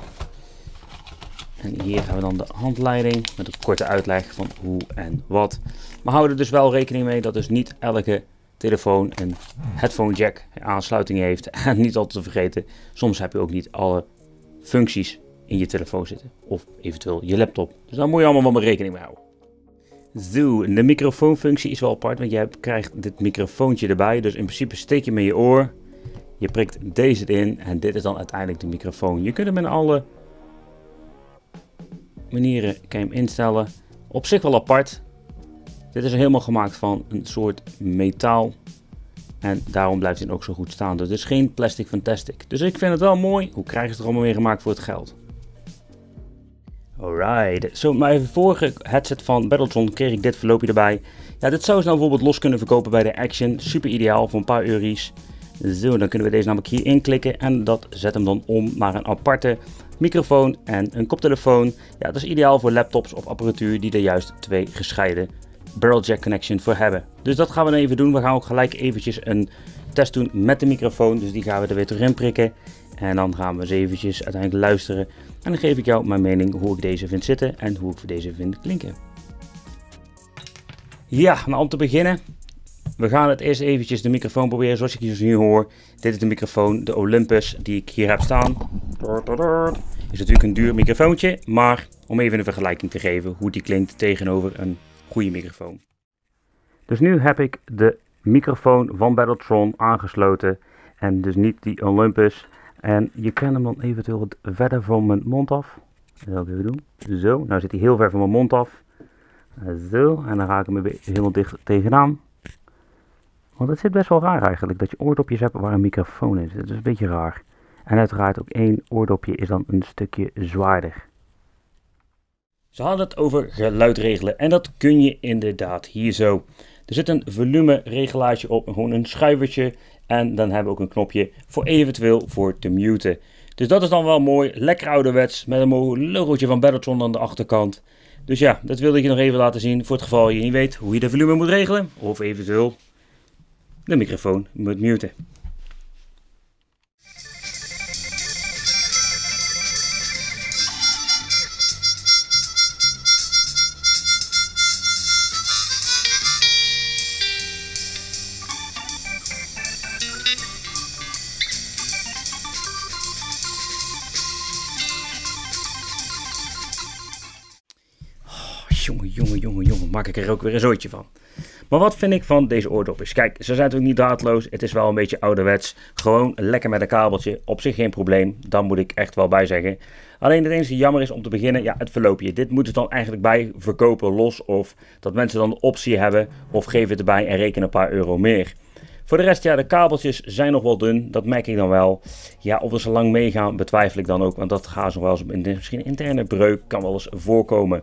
En hier hebben we dan de handleiding met een korte uitleg van hoe en wat. Maar hou er dus wel rekening mee dat dus niet elke telefoon een headphone jack aansluiting heeft. En niet altijd te vergeten, soms heb je ook niet alle functies in je telefoon zitten. Of eventueel je laptop. Dus daar moet je allemaal wel mee rekening mee houden. Zo, de microfoonfunctie is wel apart, want jij krijgt dit microfoontje erbij. Dus in principe steek je met je oor, je prikt deze in en dit is dan uiteindelijk de microfoon. Je kunt hem in alle manieren kan je hem instellen. Op zich wel apart. Dit is helemaal gemaakt van een soort metaal. En daarom blijft hij ook zo goed staan. Dus het is geen plastic fantastic. Dus ik vind het wel mooi. Hoe krijgen ze het er allemaal weer gemaakt voor het geld? Alright. Zo, mijn vorige headset van Battletron kreeg ik dit verloopje erbij. Ja, dit zou ze nou bijvoorbeeld los kunnen verkopen bij de Action. Super ideaal voor een paar euro's. Zo, dan kunnen we deze namelijk hier inklikken. En dat zet hem dan om naar een aparte microfoon en een koptelefoon. Ja, dat is ideaal voor laptops of apparatuur die er juist twee gescheiden barrel jack connection voor hebben. Dus dat gaan we dan even doen. We gaan ook gelijk eventjes een test doen met de microfoon. Dus die gaan we er weer terug in prikken. En dan gaan we eens eventjes uiteindelijk luisteren. En dan geef ik jou mijn mening hoe ik deze vind zitten en hoe ik voor deze vind klinken. Ja, maar om te beginnen. We gaan het eerst eventjes de microfoon proberen zoals ik hier nu hoor. Dit is de microfoon, de Olympus, die ik hier heb staan. Is natuurlijk een duur microfoontje, maar om even een vergelijking te geven hoe die klinkt tegenover een goede microfoon. Dus nu heb ik de microfoon van Battletron aangesloten en dus niet die Olympus. En je kan hem dan eventueel wat verder van mijn mond af. Dat zal ik even doen. Zo, nou zit hij heel ver van mijn mond af. Zo, en dan ga ik hem weer helemaal dicht tegenaan. Want het zit best wel raar eigenlijk, dat je oordopjes hebt waar een microfoon in zit. Dat is een beetje raar. En uiteraard ook één oordopje is dan een stukje zwaarder. Ze hadden het over geluid regelen en dat kun je inderdaad hier zo. Er zit een volumeregelaartje op, gewoon een schuivertje. En dan hebben we ook een knopje voor eventueel voor te muten. Dus dat is dan wel mooi, lekker ouderwets met een mooi logootje van Battletron aan de achterkant. Dus ja, dat wilde ik je nog even laten zien voor het geval je niet weet hoe je de volume moet regelen. Of eventueel de microfoon moet muten. Jongen, jongen, jongen, jongen, maak ik er ook weer een zooitje van. Maar wat vind ik van deze oordopjes? Kijk, ze zijn natuurlijk niet draadloos. Het is wel een beetje ouderwets. Gewoon lekker met een kabeltje. Op zich geen probleem. Daar moet ik echt wel bij zeggen. Alleen het enige jammer is om te beginnen, ja, het verloopje. Dit moeten ze dan eigenlijk bij verkopen los. Of dat mensen dan de optie hebben. Of geef het erbij en reken een paar euro meer. Voor de rest, ja, de kabeltjes zijn nog wel dun. Dat merk ik dan wel. Ja, of ze lang meegaan, betwijfel ik dan ook. Want dat gaat zo wel eens, misschien een interne breuk kan wel eens voorkomen.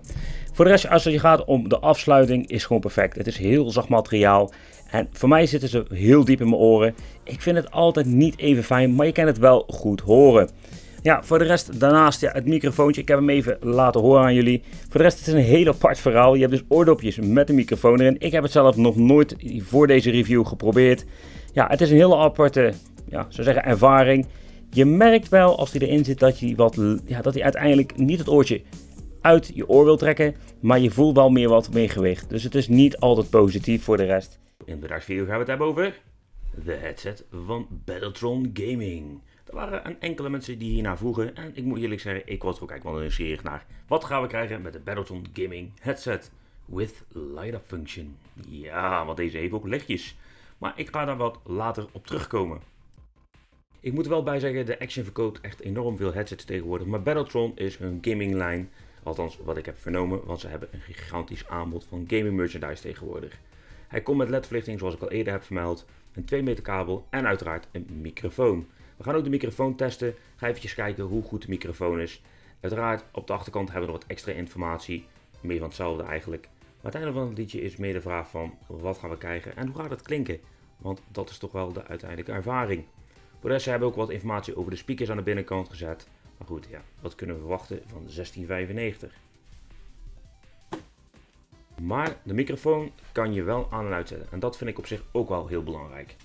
Voor de rest, als het gaat om de afsluiting, is gewoon perfect. Het is heel zacht materiaal. En voor mij zitten ze heel diep in mijn oren. Ik vind het altijd niet even fijn, maar je kan het wel goed horen. Ja, voor de rest, daarnaast ja, het microfoontje. Ik heb hem even laten horen aan jullie. Voor de rest, het is een heel apart verhaal. Je hebt dus oordopjes met een microfoon erin. Ik heb het zelf nog nooit voor deze review geprobeerd. Ja, het is een hele aparte, ja, zou zeggen, ervaring. Je merkt wel, als die erin zit, dat hij wat, ja, dat hij uiteindelijk niet het oortje uit je oor wil trekken. Maar je voelt wel meer wat meer gewicht. Dus het is niet altijd positief voor de rest. In de video gaan we het hebben over de headset van Battletron Gaming. Er waren een enkele mensen die hiernaar vroegen en ik moet eerlijk zeggen, ik was er ook eigenlijk wel nieuwsgierig naar. Wat gaan we krijgen met de Battletron Gaming headset with light-up function? Ja, want deze heeft ook lichtjes. Maar ik ga daar wat later op terugkomen. Ik moet er wel bij zeggen, de Action verkoopt echt enorm veel headsets tegenwoordig. Maar Battletron is hun gaminglijn, althans wat ik heb vernomen, want ze hebben een gigantisch aanbod van gaming merchandise tegenwoordig. Hij komt met ledverlichting zoals ik al eerder heb vermeld, een twee meter kabel en uiteraard een microfoon. We gaan ook de microfoon testen. Ga eventjes kijken hoe goed de microfoon is. Uiteraard op de achterkant hebben we nog wat extra informatie. Meer van hetzelfde eigenlijk. Maar het einde van het liedje is meer de vraag van wat gaan we krijgen en hoe gaat het klinken. Want dat is toch wel de uiteindelijke ervaring. Voor de rest hebben we ook wat informatie over de speakers aan de binnenkant gezet. Maar goed, ja, wat kunnen we verwachten van zestien vijfennegentig. Maar de microfoon kan je wel aan en uitzetten. En dat vind ik op zich ook wel heel belangrijk.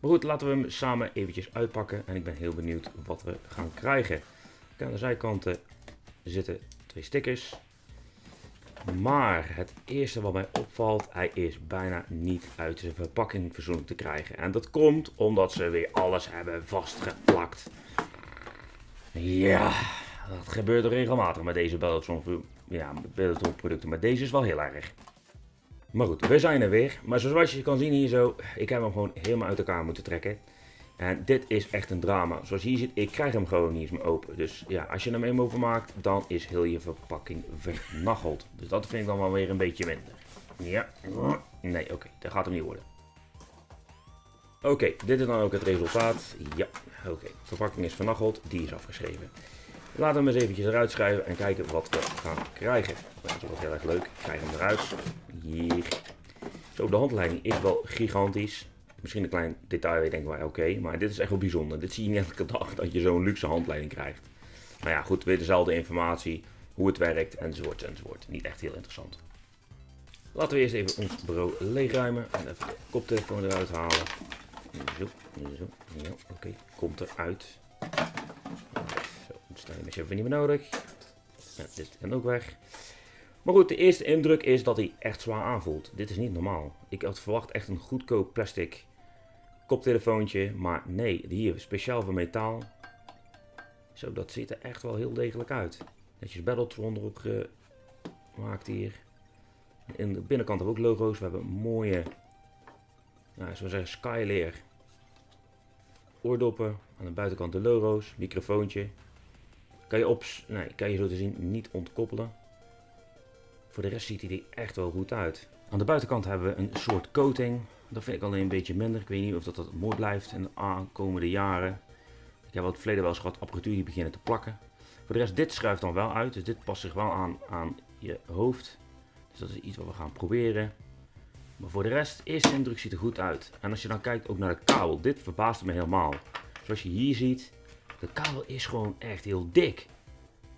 Maar goed, laten we hem samen eventjes uitpakken en ik ben heel benieuwd wat we gaan krijgen. Aan de zijkanten zitten twee stickers. Maar het eerste wat mij opvalt, hij is bijna niet uit zijn verpakking verzoend te krijgen. En dat komt omdat ze weer alles hebben vastgeplakt. Ja, dat gebeurt er regelmatig met deze Battletron, ja, Battletron producten, maar deze is wel heel erg. Maar goed, we zijn er weer. Maar zoals je kan zien hier zo, ik heb hem gewoon helemaal uit elkaar moeten trekken. En dit is echt een drama. Zoals je hier ziet, ik krijg hem gewoon niet eens meer open. Dus ja, als je hem eenmaal openmaakt, dan is heel je verpakking vernacheld. Dus dat vind ik dan wel weer een beetje minder. Ja, nee, oké, okay, dat gaat hem niet worden. Oké, okay, dit is dan ook het resultaat. Ja, oké, okay, de verpakking is vernacheld, die is afgeschreven. Laten we hem eens eventjes eruit schuiven en kijken wat we gaan krijgen. Dat is wel heel erg leuk. Ik krijg hem eruit. Hier. Zo, de handleiding is wel gigantisch. Misschien een klein detail, ik denk wel oké, okay, maar dit is echt wel bijzonder. Dit zie je niet elke dag dat je zo'n luxe handleiding krijgt. Maar ja, goed, weer dezelfde informatie, hoe het werkt enzovoort enzovoort. Niet echt heel interessant. Laten we eerst even ons bureau leegruimen en even de koptelefoon eruit halen. Zo, zo, ja, oké, okay, komt eruit. Zo, dat stemmes hebben we niet meer nodig. Ja, dit kan ook weg. Maar goed, de eerste indruk is dat hij echt zwaar aanvoelt. Dit is niet normaal. Ik had verwacht echt een goedkoop plastic koptelefoontje, maar nee, hier speciaal voor metaal. Zo, dat ziet er echt wel heel degelijk uit. Netjes Battletron erop gemaakt hier. In de binnenkant hebben we ook logo's. We hebben een mooie, nou, zoals we zeggen, skyleer oordoppen. Aan de buitenkant de logo's, microfoontje. Kan je op, nee, kan je zo te zien niet ontkoppelen. Voor de rest ziet hij er echt wel goed uit. Aan de buitenkant hebben we een soort coating. Dat vind ik alleen een beetje minder. Ik weet niet of dat, dat mooi blijft in de aankomende jaren. Ik heb al het verleden wel eens gehad apparatuur die beginnen te plakken. Voor de rest, dit schuift dan wel uit. Dus dit past zich wel aan aan je hoofd. Dus dat is iets wat we gaan proberen. Maar voor de rest, eerste indruk ziet er goed uit. En als je dan kijkt ook naar de kabel. Dit verbaast me helemaal. Zoals je hier ziet, de kabel is gewoon echt heel dik.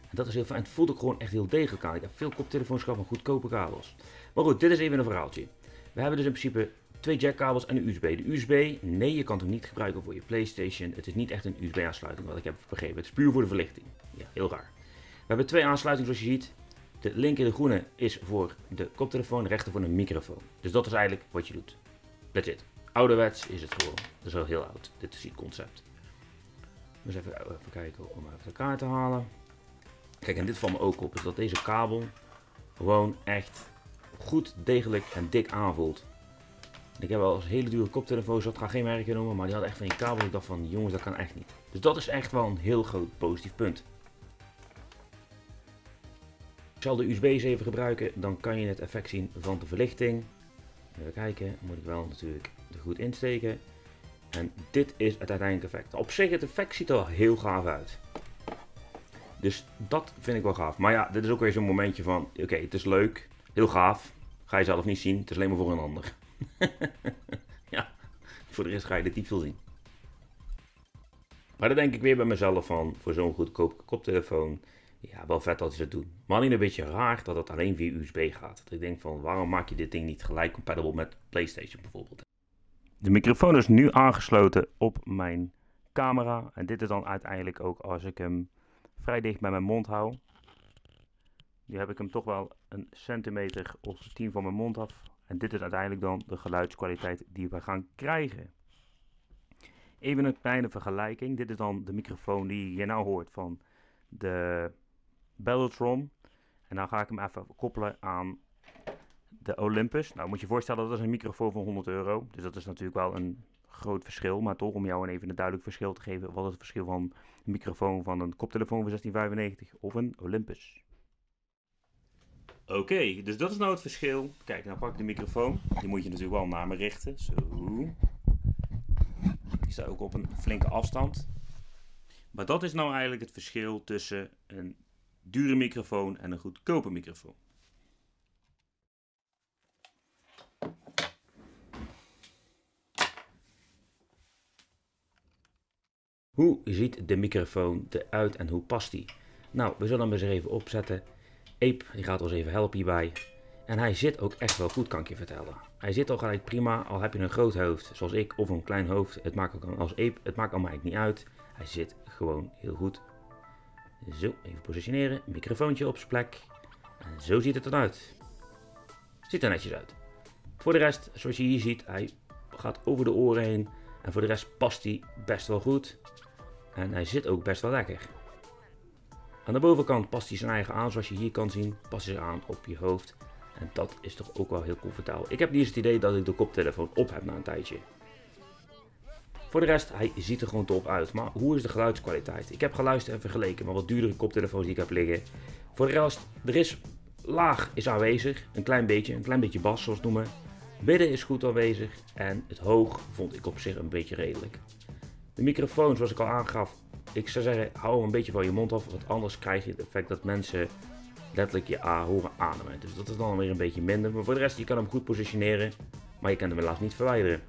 En dat is heel fijn. Het voelt ook gewoon echt heel degelijk aan. Ik heb veel koptelefoons gehad van goedkope kabels. Maar goed, dit is even een verhaaltje. We hebben dus in principe twee jackkabels en een U S B. De U S B, nee, je kan het niet gebruiken voor je PlayStation. Het is niet echt een U S B-aansluiting, wat ik heb begrepen. Het is puur voor de verlichting. Ja, heel raar. We hebben twee aansluitingen zoals je ziet. De linker, de groene, is voor de koptelefoon. De rechter voor een microfoon. Dus dat is eigenlijk wat je doet. That's it. Ouderwets is het gewoon. Dat is wel heel oud. Dit is het concept. Dus even, even kijken om even de kaart te halen. Kijk, en dit valt me ook op, is dat deze kabel gewoon echt goed, degelijk en dik aanvoelt. Ik heb wel eens hele dure koptelefoons, dat ga geen merken noemen, maar die had echt van een kabel. Ik dacht van, jongens, dat kan echt niet. Dus dat is echt wel een heel groot positief punt. Ik zal de U S B's even gebruiken, dan kan je het effect zien van de verlichting. Even kijken, moet ik wel natuurlijk er goed insteken. En dit is het uiteindelijke effect. Op zich, het effect ziet er wel heel gaaf uit. Dus dat vind ik wel gaaf. Maar ja, dit is ook weer zo'n momentje van, oké, okay, het is leuk, heel gaaf. Ga je zelf niet zien, het is alleen maar voor een ander. Ja, voor de rest ga je dit niet veel zien. Maar dan denk ik weer bij mezelf van, voor zo'n goedkoop koptelefoon, ja, wel vet dat ze dat doen. Maar alleen een beetje raar dat het alleen via U S B gaat. Dat ik denk van, waarom maak je dit ding niet gelijk compatible met PlayStation bijvoorbeeld. De microfoon is nu aangesloten op mijn camera. En dit is dan uiteindelijk ook als ik hem vrij dicht bij mijn mond hou. Nu heb ik hem toch wel een centimeter of tien van mijn mond af. En dit is uiteindelijk dan de geluidskwaliteit die we gaan krijgen. Even een kleine vergelijking. Dit is dan de microfoon die je nou hoort van de Battletron. En dan ga ik hem even koppelen aan de Olympus. Nou, moet je voorstellen, dat is een microfoon van honderd euro. Dus dat is natuurlijk wel een groot verschil, maar toch om jou even een duidelijk verschil te geven. Wat is het verschil van een microfoon van een koptelefoon van zestien vijfennegentig of een Olympus? Oké, okay, dus dat is nou het verschil. Kijk, nou pak ik de microfoon. Die moet je natuurlijk wel naar me richten. Zo. Die staat ook op een flinke afstand. Maar dat is nou eigenlijk het verschil tussen een dure microfoon en een goedkope microfoon. Hoe ziet de microfoon eruit en hoe past die? Nou, we zullen hem eens even opzetten. Ape, die gaat ons even helpen hierbij. En hij zit ook echt wel goed, kan ik je vertellen. Hij zit al gelijk prima, al heb je een groot hoofd, zoals ik, of een klein hoofd. Het maakt ook als Ape, het maakt allemaal eigenlijk niet uit. Hij zit gewoon heel goed. Zo, even positioneren. Microfoontje op zijn plek. En zo ziet het eruit. Ziet er netjes uit. Voor de rest, zoals je hier ziet, hij gaat over de oren heen. En voor de rest past hij best wel goed. En hij zit ook best wel lekker. Aan de bovenkant past hij zijn eigen aan, zoals je hier kan zien, past hij aan op je hoofd. En dat is toch ook wel heel comfortabel. Ik heb niet eens het idee dat ik de koptelefoon op heb na een tijdje. Voor de rest, hij ziet er gewoon top uit. Maar hoe is de geluidskwaliteit? Ik heb geluisterd en vergeleken, maar wat duurdere koptelefoons die ik heb liggen. Voor de rest, er is laag is aanwezig, een klein beetje, een klein beetje bas zoals het noemen. Midden is goed aanwezig en het hoog vond ik op zich een beetje redelijk. De microfoon, zoals ik al aangaf, ik zou zeggen, hou hem een beetje van je mond af, want anders krijg je het effect dat mensen letterlijk je a horen ademen. Dus dat is dan weer een beetje minder, maar voor de rest, je kan hem goed positioneren, maar je kan hem helaas niet verwijderen.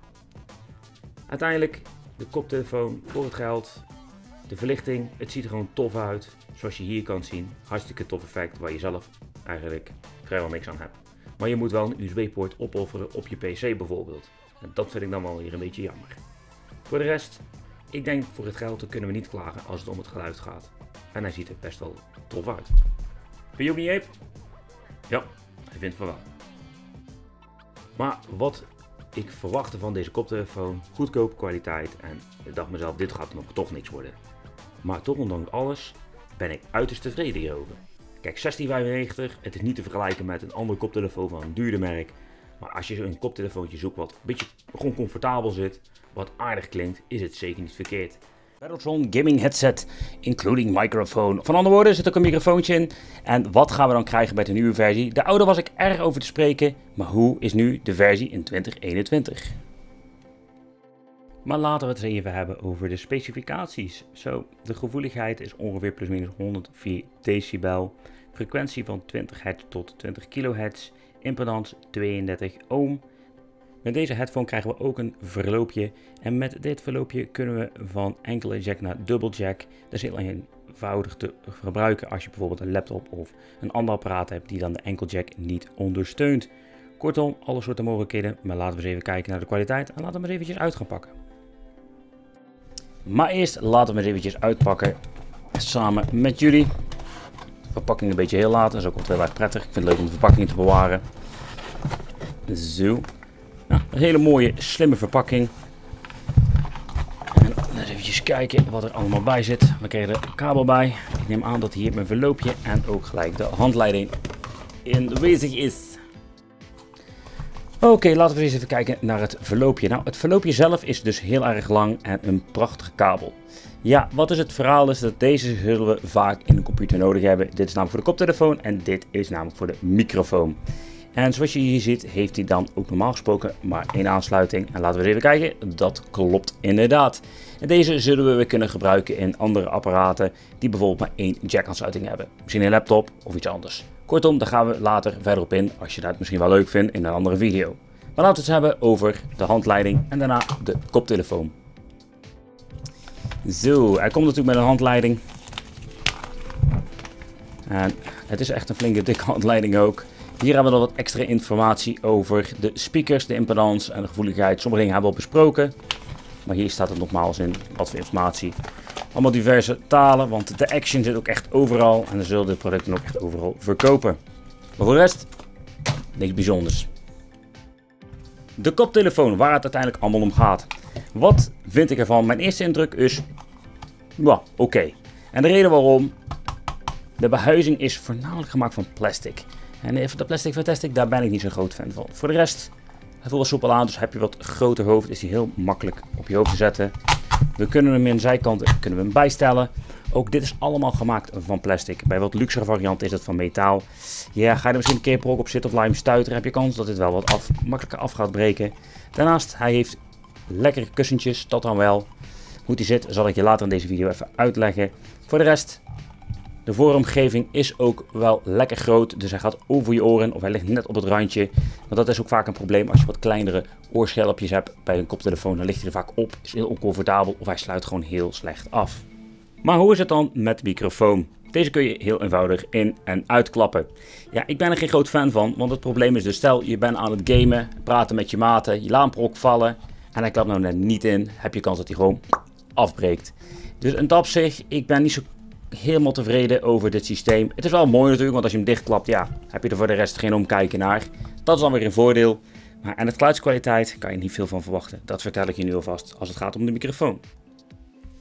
Uiteindelijk, de koptelefoon voor het geld, de verlichting, het ziet er gewoon tof uit. Zoals je hier kan zien, hartstikke tof effect waar je zelf eigenlijk vrijwel niks aan hebt. Maar je moet wel een U S B-poort opofferen op je P C bijvoorbeeld. En dat vind ik dan wel weer een beetje jammer. Voor de rest, ik denk voor het geld kunnen we niet klagen als het om het geluid gaat. En hij ziet er best wel tof uit. Vind je ook niet, Ape? Ja, hij vindt van wel. Maar wat ik verwachtte van deze koptelefoon, goedkoop kwaliteit en ik dacht mezelf, dit gaat nog toch niks worden. Maar toch ondanks alles ben ik uiterst tevreden hierover. Kijk, zestien vijfennegentig, het is niet te vergelijken met een andere koptelefoon van een duurder merk. Maar als je een koptelefoontje zoekt wat een beetje gewoon comfortabel zit, wat aardig klinkt, is het zeker niet verkeerd. Battletron gaming headset, including microphone. Van andere woorden, zit ook een microfoontje in. En wat gaan we dan krijgen bij de nieuwe versie? De oude was ik erg over te spreken, maar hoe is nu de versie in twintig eenentwintig? Maar laten we het eens even hebben over de specificaties. Zo, de gevoeligheid is ongeveer plus minus honderdvier decibel, frequentie van twintig hertz tot twintig kilohertz, impedans tweeëndertig ohm. Met deze headphone krijgen we ook een verloopje en met dit verloopje kunnen we van enkele jack naar dubbel jack. Dat is heel eenvoudig te gebruiken als je bijvoorbeeld een laptop of een ander apparaat hebt die dan de enkel jack niet ondersteunt. Kortom, alle soorten mogelijkheden, maar laten we eens even kijken naar de kwaliteit en laten we eens eventjes uit gaan pakken. Maar eerst laten we eens eventjes uitpakken samen met jullie. De verpakking een beetje heel laat, dat is ook altijd heel erg prettig. Ik vind het leuk om de verpakking te bewaren. Zo. Nou, een hele mooie, slimme verpakking. En eens eventjes kijken wat er allemaal bij zit. We kregen er een kabel bij. Ik neem aan dat hier mijn verloopje en ook gelijk de handleiding aanwezig is. Oké, okay, laten we eens even kijken naar het verloopje. Nou, het verloopje zelf is dus heel erg lang en een prachtige kabel. Ja, wat is het verhaal? Is dat deze zullen we vaak in de computer nodig hebben. Dit is namelijk voor de koptelefoon en dit is namelijk voor de microfoon. En zoals je hier ziet, heeft hij dan ook normaal gesproken maar één aansluiting. En laten we eens even kijken, dat klopt inderdaad. En deze zullen we weer kunnen gebruiken in andere apparaten die bijvoorbeeld maar één jack-aansluiting hebben. Misschien een laptop of iets anders. Kortom, daar gaan we later verder op in, als je dat misschien wel leuk vindt in een andere video. Maar laten we het hebben over de handleiding en daarna de koptelefoon. Zo, hij komt natuurlijk met een handleiding. En het is echt een flinke dikke handleiding ook. Hier hebben we nog wat extra informatie over de speakers, de impedance en de gevoeligheid. Sommige dingen hebben we al besproken. Maar hier staat het nogmaals in wat voor informatie. Allemaal diverse talen, want de Action zit ook echt overal. En dan zullen de producten ook echt overal verkopen. Maar voor de rest, niks bijzonders. De koptelefoon, waar het uiteindelijk allemaal om gaat. Wat vind ik ervan? Mijn eerste indruk is, well, oké. Okay. En de reden waarom, de behuizing is voornamelijk gemaakt van plastic. En van de plastic fantastic, daar ben ik niet zo'n groot fan van. Voor de rest, het voelt wel soepel aan, dus heb je wat groter hoofd, is die heel makkelijk op je hoofd te zetten. We kunnen hem in de zijkanten kunnen we hem bijstellen. Ook dit is allemaal gemaakt van plastic. Bij wat luxere varianten is dat van metaal. Ja, ga je er misschien een keerprok op zitten of laat je hem stuiteren, heb je kans dat dit wel wat af, makkelijker af gaat breken. Daarnaast, hij heeft lekkere kussentjes, dat dan wel. Hoe die zit, zal ik je later in deze video even uitleggen. Voor de rest, de vooromgeving is ook wel lekker groot, dus hij gaat over je oren of hij ligt net op het randje. Want dat is ook vaak een probleem als je wat kleinere oorschelpjes hebt bij een koptelefoon. Dan ligt hij er vaak op, is heel oncomfortabel of hij sluit gewoon heel slecht af. Maar hoe is het dan met de microfoon? Deze kun je heel eenvoudig in- en uitklappen. Ja, ik ben er geen groot fan van, want het probleem is dus stel je bent aan het gamen, praten met je maten, je laat een prok vallen en hij klapt nou net niet in, heb je kans dat hij gewoon afbreekt. Dus in dat opzicht, ik ben niet zo helemaal tevreden over dit systeem. Het is wel mooi natuurlijk, want als je hem dichtklapt, ja, heb je er voor de rest geen omkijken naar. Dat is dan weer een voordeel. Maar aan de geluidskwaliteit kan je niet veel van verwachten. Dat vertel ik je nu alvast als het gaat om de microfoon.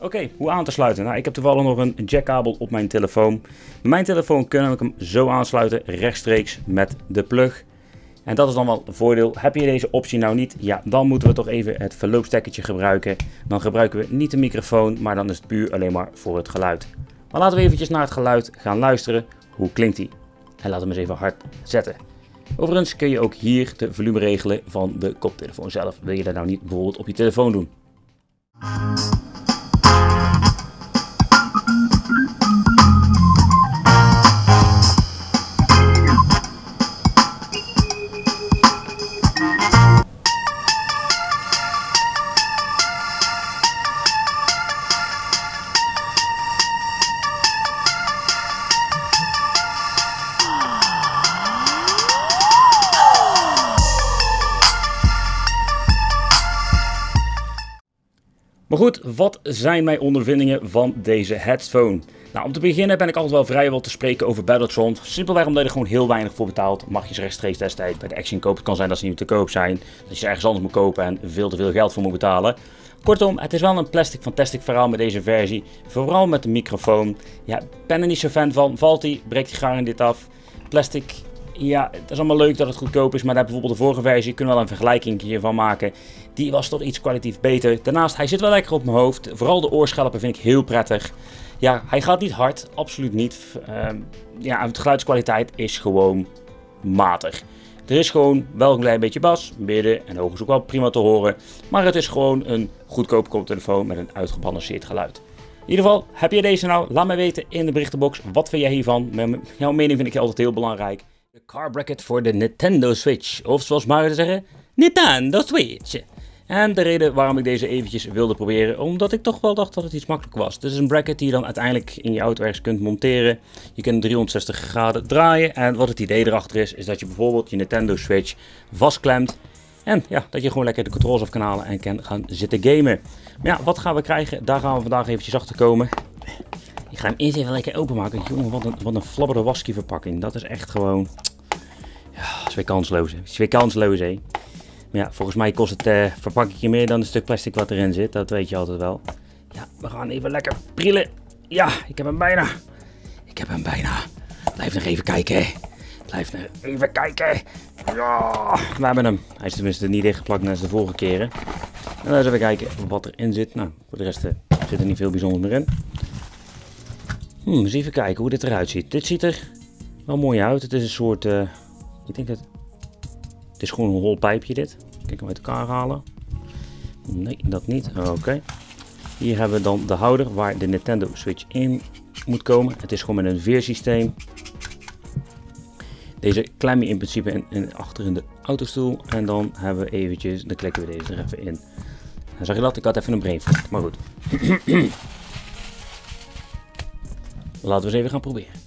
Oké, okay, hoe aan te sluiten? Nou, ik heb toevallig nog een jackkabel op mijn telefoon. Met mijn telefoon kan ik hem zo aansluiten, rechtstreeks met de plug. En dat is dan wel een voordeel. Heb je deze optie nou niet? Ja, dan moeten we toch even het verloopstekkertje gebruiken. Dan gebruiken we niet de microfoon, maar dan is het puur alleen maar voor het geluid. Maar laten we eventjes naar het geluid gaan luisteren. Hoe klinkt die? En laten we hem eens even hard zetten. Overigens kun je ook hier de volume regelen van de koptelefoon zelf. Wil je dat nou niet bijvoorbeeld op je telefoon doen? Maar goed, wat zijn mijn ondervindingen van deze headphone? Nou, om te beginnen ben ik altijd wel vrijwel te spreken over Battletron. Simpelweg omdat je er gewoon heel weinig voor betaalt. Mag je ze rechtstreeks destijds bij de Action kopen. Het kan zijn dat ze niet te koop zijn. Dat je ze ergens anders moet kopen en veel te veel geld voor moet betalen. Kortom, het is wel een plastic fantastic verhaal met deze versie. Vooral met de microfoon. Ja, ik ben er niet zo fan van. Valt die, breekt die garandeerd af. Plastic... Ja, het is allemaal leuk dat het goedkoop is, maar daar bijvoorbeeld de vorige versie, kunnen we wel een vergelijking hiervan maken. Die was toch iets kwalitatief beter. Daarnaast, hij zit wel lekker op mijn hoofd. Vooral de oorschelpen vind ik heel prettig. Ja, hij gaat niet hard, absoluut niet. Uh, ja, de geluidskwaliteit is gewoon matig. Er is gewoon wel een klein beetje bas, midden en hoog is ook wel prima te horen. Maar het is gewoon een goedkoop koptelefoon met een uitgebalanceerd geluid. In ieder geval, heb je deze nou? Laat mij weten in de berichtenbox. Wat vind jij hiervan? Jouw mening vind ik altijd heel belangrijk. De car bracket voor de Nintendo Switch, of zoals Mario zeggen, Nintendo Switch. En de reden waarom ik deze eventjes wilde proberen, omdat ik toch wel dacht dat het iets makkelijker was. Dit is een bracket die je dan uiteindelijk in je auto ergens kunt monteren. Je kunt driehonderdzestig graden draaien en wat het idee erachter is, is dat je bijvoorbeeld je Nintendo Switch vastklemt. En ja, dat je gewoon lekker de controls af kan halen en kan gaan zitten gamen. Maar ja, wat gaan we krijgen? Daar gaan we vandaag eventjes achter komen. Ik ga hem eerst even lekker openmaken. Jongen, wat een, wat een flabberde waskie verpakking. Dat is echt gewoon... Ja, dat is weer kansloos. Het is weer kansloos, hè. Maar ja, volgens mij kost het uh, verpakkingje meer dan een stuk plastic wat erin zit. Dat weet je altijd wel. Ja, we gaan even lekker prillen. Ja, ik heb hem bijna. Ik heb hem bijna. Blijf nog even kijken. Blijf nog even kijken. Ja, we hebben hem. Hij is tenminste niet dichtgeplakt net als de vorige keren. En dan even kijken wat erin zit. Nou, voor de rest uh, zit er niet veel bijzonders meer in. Hmm, eens even kijken hoe dit eruit ziet. Dit ziet er wel mooi uit. Het is een soort... Uh, ik denk dat... Het is gewoon een hol pijpje dit. Kijk, hem uit elkaar halen. Nee, dat niet. Oké. Okay. Hier hebben we dan de houder waar de Nintendo Switch in moet komen. Het is gewoon met een veersysteem. Deze klem je in principe in, in, achter in de autostoel. En dan hebben we eventjes... Dan klikken we deze er even in. Dan zag je dat? Ik had even een brain fart. Maar goed. Laten we eens even gaan proberen.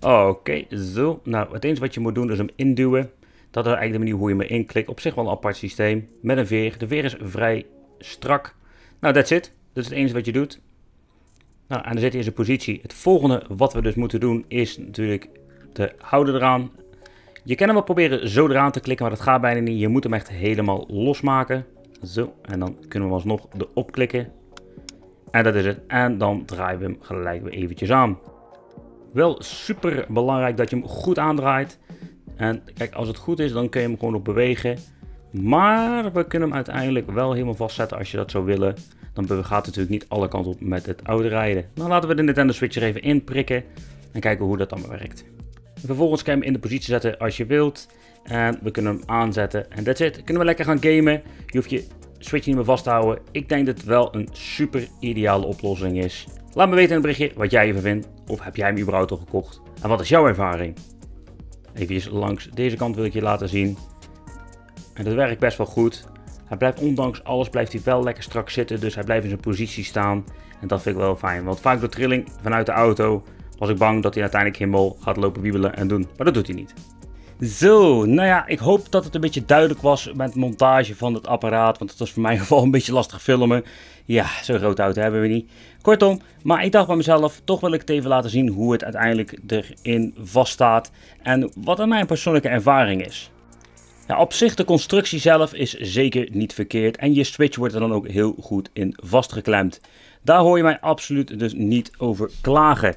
Oké, okay, zo. Nou, het enige wat je moet doen is hem induwen. Dat is eigenlijk de manier hoe je hem inklikt. Op zich wel een apart systeem. Met een veer. De veer is vrij strak. Nou, that's it. Dat is het enige wat je doet. Nou, en dan zit hij in zijn positie. Het volgende wat we dus moeten doen is natuurlijk de houder eraan. Je kan hem wel proberen zo eraan te klikken, maar dat gaat bijna niet. Je moet hem echt helemaal losmaken. Zo, en dan kunnen we alsnog erop klikken. En dat is het. En dan draaien we hem gelijk weer eventjes aan. Wel super belangrijk dat je hem goed aandraait. En kijk, als het goed is, dan kun je hem gewoon nog bewegen. Maar we kunnen hem uiteindelijk wel helemaal vastzetten als je dat zou willen. Dan gaat het natuurlijk niet alle kanten op met het oude rijden. Dan laten we de Nintendo Switch er even in prikken. En kijken hoe dat dan werkt. Vervolgens kan je hem in de positie zetten als je wilt. En we kunnen hem aanzetten. En that's it. Kunnen we lekker gaan gamen. Je hoeft je... Switch niet meer vasthouden. Ik denk dat het wel een super ideale oplossing is. Laat me weten in een berichtje wat jij ervan vindt. Of heb jij hem überhaupt al gekocht? En wat is jouw ervaring? Even langs deze kant wil ik je laten zien. En dat werkt best wel goed. Hij blijft ondanks alles blijft hij wel lekker strak zitten. Dus hij blijft in zijn positie staan. En dat vind ik wel fijn. Want vaak door trilling vanuit de auto was ik bang dat hij uiteindelijk helemaal gaat lopen wiebelen en doen. Maar dat doet hij niet. Zo, nou ja, ik hoop dat het een beetje duidelijk was met de montage van het apparaat. Want het was voor mijn geval een beetje lastig filmen. Ja, zo'n grote auto hebben we niet. Kortom, maar ik dacht bij mezelf, toch wil ik het even laten zien hoe het uiteindelijk erin vaststaat. En wat aan mijn persoonlijke ervaring is. Nou, op zich de constructie zelf is zeker niet verkeerd en je Switch wordt er dan ook heel goed in vastgeklemd. Daar hoor je mij absoluut dus niet over klagen.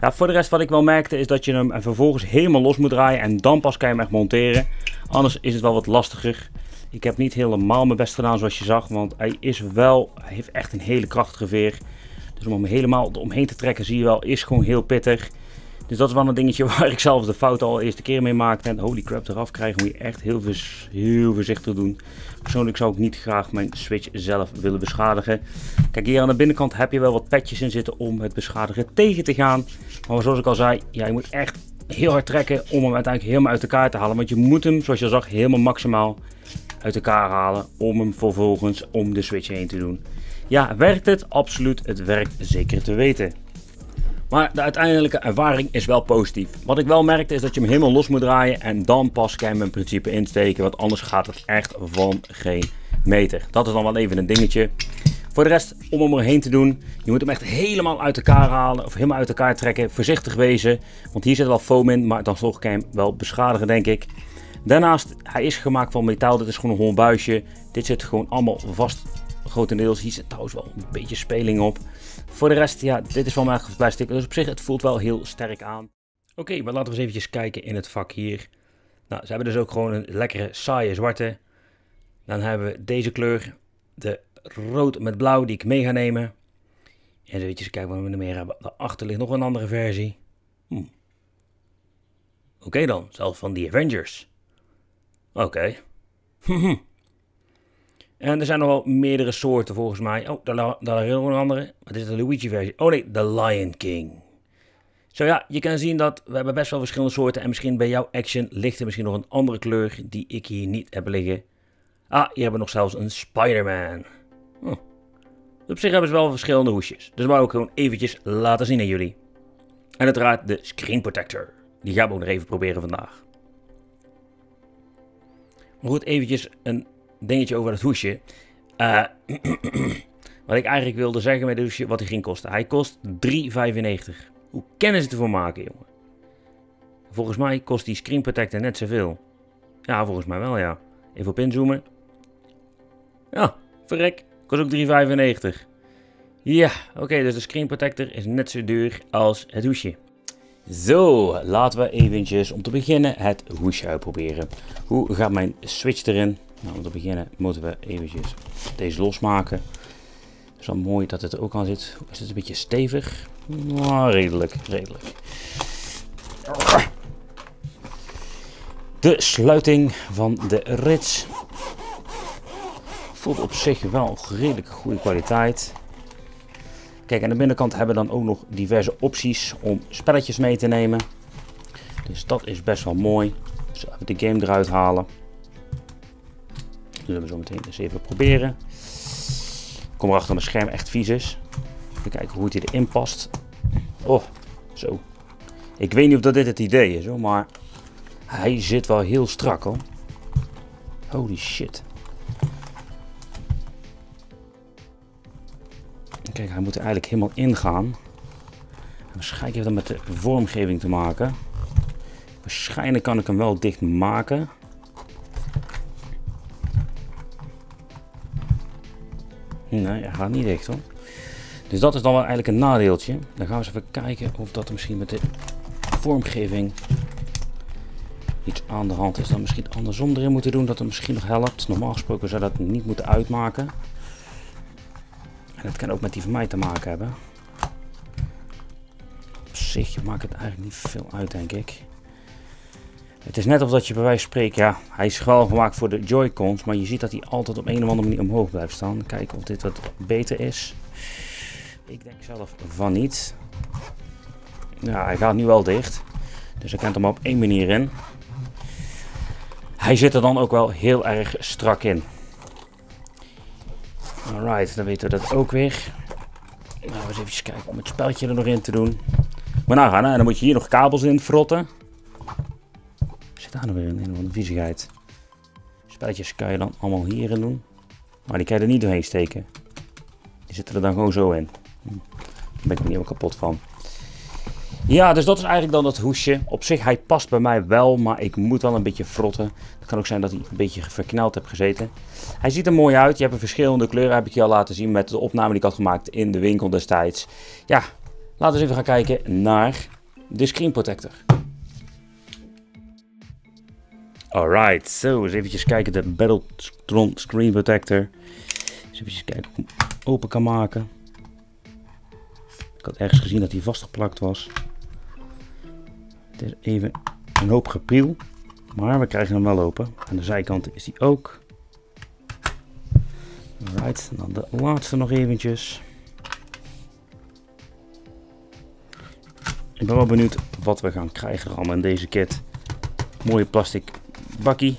Ja, voor de rest wat ik wel merkte is dat je hem vervolgens helemaal los moet draaien en dan pas kan je hem echt monteren. Anders is het wel wat lastiger. Ik heb niet helemaal mijn best gedaan zoals je zag, want hij is wel, hij heeft echt een hele krachtige veer. Dus om hem helemaal eromheen te trekken zie je wel, is gewoon heel pittig. Dus dat is wel een dingetje waar ik zelf de fout al de eerste keer mee maakte. En holy crap eraf krijgen moet je echt heel, vers, heel voorzichtig doen. Persoonlijk zou ik niet graag mijn Switch zelf willen beschadigen. Kijk, hier aan de binnenkant heb je wel wat petjes in zitten om het beschadigen tegen te gaan. Maar zoals ik al zei, ja, je moet echt heel hard trekken om hem uiteindelijk helemaal uit elkaar te halen. Want je moet hem, zoals je zag, helemaal maximaal uit elkaar halen om hem vervolgens om de Switch heen te doen. Ja, werkt het? Absoluut. Het werkt zeker te weten. Maar de uiteindelijke ervaring is wel positief. Wat ik wel merkte is dat je hem helemaal los moet draaien en dan pas kan je hem in principe insteken. Want anders gaat het echt van geen meter. Dat is dan wel even een dingetje. Voor de rest, om hem erheen te doen, je moet hem echt helemaal uit elkaar halen of helemaal uit elkaar trekken. Voorzichtig wezen, want hier zit wel foam in, maar dan toch kan je hem wel beschadigen denk ik. Daarnaast, hij is gemaakt van metaal, dit is gewoon een hol buisje. Dit zit gewoon allemaal vast. Grotendeels, hier zit trouwens wel een beetje speling op. Voor de rest, ja, dit is wel mijn plastic, dus op zich het voelt wel heel sterk aan. Oké, okay, maar laten we eens eventjes kijken in het vak hier. Nou, ze hebben dus ook gewoon een lekkere saaie zwarte. Dan hebben we deze kleur, de rood met blauw die ik mee ga nemen. En eventjes kijken wat we er meer hebben. Daarachter ligt nog een andere versie. Hm. Oké okay dan, zelfs van die Avengers. Oké. Okay. En er zijn nog wel meerdere soorten volgens mij. Oh, daar ligt nog een andere. Wat is de Luigi versie? Oh nee, de Lion King. Zo ja, je kan zien dat we hebben best wel verschillende soorten. En misschien bij jouw Action ligt er misschien nog een andere kleur die ik hier niet heb liggen. Ah, hier hebben we nog zelfs een Spider-Man. Oh. Op zich hebben ze wel verschillende hoesjes. Dus wou ik gewoon eventjes laten zien aan jullie. En uiteraard de Screen Protector. Die gaan we ook nog even proberen vandaag. Maar goed, eventjes een dingetje over het hoesje. Uh, wat ik eigenlijk wilde zeggen met het hoesje, wat hij ging kosten. Hij kost drie vijfennegentig. Hoe kennen ze het ervoor maken, jongen? Volgens mij kost die Screen Protector net zoveel. Ja, volgens mij wel, ja. Even op inzoomen. Ja, verrek. Kost ook drie vijfennegentig. Ja, oké, okay, dus de Screen Protector is net zo duur als het hoesje. Zo, laten we eventjes om te beginnen het hoesje uitproberen. Hoe gaat mijn Switch erin? Nou, om te beginnen moeten we eventjes deze losmaken. Het is wel mooi dat het er ook aan zit. Is het een beetje stevig? Nou, redelijk, redelijk. De sluiting van de rits. Voelt op zich wel redelijk goede kwaliteit. Kijk, aan de binnenkant hebben we dan ook nog diverse opties om spelletjes mee te nemen. Dus dat is best wel mooi. Dus even de game eruit halen. Dat zullen we zo meteen eens even proberen. Ik kom erachter dat mijn scherm echt vies is. Even kijken hoe het hier erin past. Oh, zo. Ik weet niet of dat dit het idee is hoor, maar hij zit wel heel strak hoor. Holy shit. Kijk, hij moet er eigenlijk helemaal in gaan. Waarschijnlijk heeft dat met de vormgeving te maken. Waarschijnlijk kan ik hem wel dicht maken. Nee, hij gaat niet dicht hoor. Dus dat is dan wel eigenlijk een nadeeltje. Dan gaan we eens even kijken of dat er misschien met de vormgeving iets aan de hand is. Dan misschien andersom erin moeten doen, dat het misschien nog helpt. Normaal gesproken zou dat niet moeten uitmaken. En dat kan ook met die van mij te maken hebben. Op zich maakt het eigenlijk niet veel uit denk ik. Het is net of dat je bij wijze van spreken, ja, hij is gewoon gemaakt voor de Joy-Cons, maar je ziet dat hij altijd op een of andere manier omhoog blijft staan. Kijken of dit wat beter is. Ik denk zelf van niet. Ja, hij gaat nu wel dicht. Dus hij kent hem op één manier in. Hij zit er dan ook wel heel erg strak in. Alright, dan weten we dat ook weer. Nou, eens even kijken om het spelletje er nog in te doen. Maar nou gaan, hè? En dan moet je hier nog kabels in frotten. Zit daar nog weer een hele viezigheid. Spelletjes kan je dan allemaal hierin doen. Maar die kan je er niet doorheen steken. Die zitten er dan gewoon zo in. Daar ben ik er niet helemaal kapot van. Ja, dus dat is eigenlijk dan dat hoesje. Op zich, hij past bij mij wel, maar ik moet wel een beetje frotten. Het kan ook zijn dat hij een beetje verkneld heb gezeten. Hij ziet er mooi uit. Je hebt een verschillende kleuren, heb ik je al laten zien met de opname die ik had gemaakt in de winkel destijds. Ja, laten we eens even gaan kijken naar de screen protector. Alright, zo, so, eens eventjes kijken de Battletron screen protector. Eens eventjes kijken of ik hem open kan maken. Ik had ergens gezien dat hij vastgeplakt was. Het is even een hoop gepriel, maar we krijgen hem wel open. Aan de zijkant is hij ook. Alright, dan de laatste nog eventjes. Ik ben wel benieuwd wat we gaan krijgen allemaal in deze kit. Mooie plastic bakkie.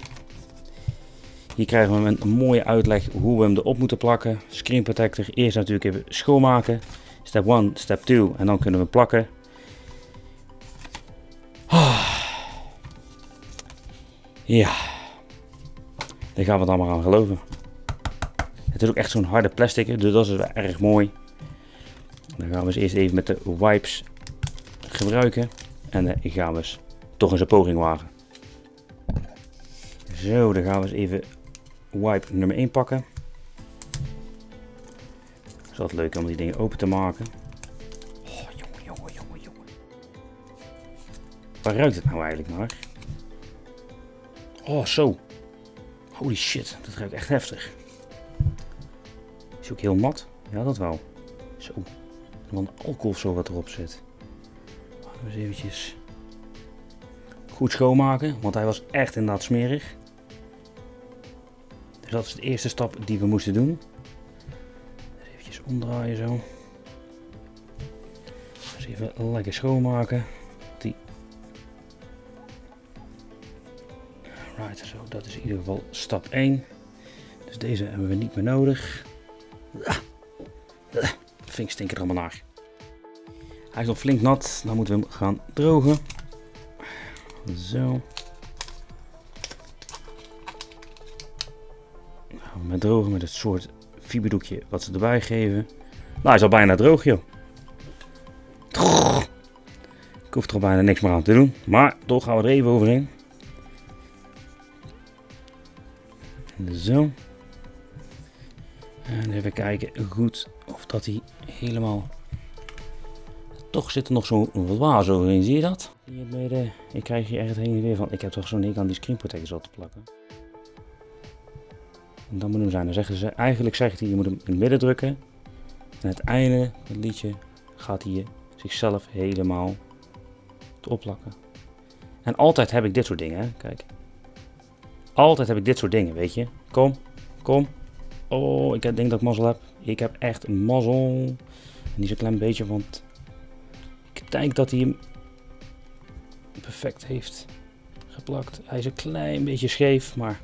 Hier krijgen we een mooie uitleg hoe we hem erop moeten plakken. Screen protector, eerst natuurlijk even schoonmaken. Step één, step twee en dan kunnen we plakken. Ja, daar gaan we het allemaal aan geloven. Het is ook echt zo'n harde plastic, dus dat is wel erg mooi. Dan gaan we eens eerst even met de wipes gebruiken. En dan gaan we eens toch eens een poging wagen. Zo, dan gaan we eens even wipe nummer één pakken. Is dat leuk om die dingen open te maken. Oh, jongen, jongen, jongen, jongen. Waar ruikt het nou eigenlijk naar? Oh, zo. Holy shit, dat ruikt echt heftig. Is ook heel mat. Ja, dat wel. Zo. En dan alcohol zo wat erop zit. Laten we eens eventjes goed schoonmaken, want hij was echt inderdaad smerig. Dus dat is de eerste stap die we moesten doen. Even omdraaien zo. Dus even lekker schoonmaken. Die. Right, zo, dat is in ieder geval stap één. Dus deze hebben we niet meer nodig. De vink stinkt er allemaal naar. Hij is nog flink nat, dan moeten we hem gaan drogen. Zo. Dan gaan we met drogen met het soort fiberdoekje wat ze erbij geven. Nou, hij is al bijna droog, joh. Ik hoef er al bijna niks meer aan te doen. Maar toch gaan we er even overheen. Zo. En even kijken goed of dat hij helemaal... Toch zit er nog zo'n waas overheen, zie je dat? Hier beneden, ik krijg hier echt heen en weer van, ik heb toch zo'n nek aan die screen protectors al te plakken. En dan moet hem zijn, dan zeggen ze, eigenlijk zegt hij, je moet hem in het midden drukken. En aan het einde, het liedje, gaat hij zichzelf helemaal te opplakken. En altijd heb ik dit soort dingen, hè? Kijk. Altijd heb ik dit soort dingen, weet je. Kom, kom. Oh, ik denk dat ik mazzel heb. Ik heb echt mazzel. En niet zo'n klein beetje, want... Ik denk dat hij hem perfect heeft geplakt. Hij is een klein beetje scheef, maar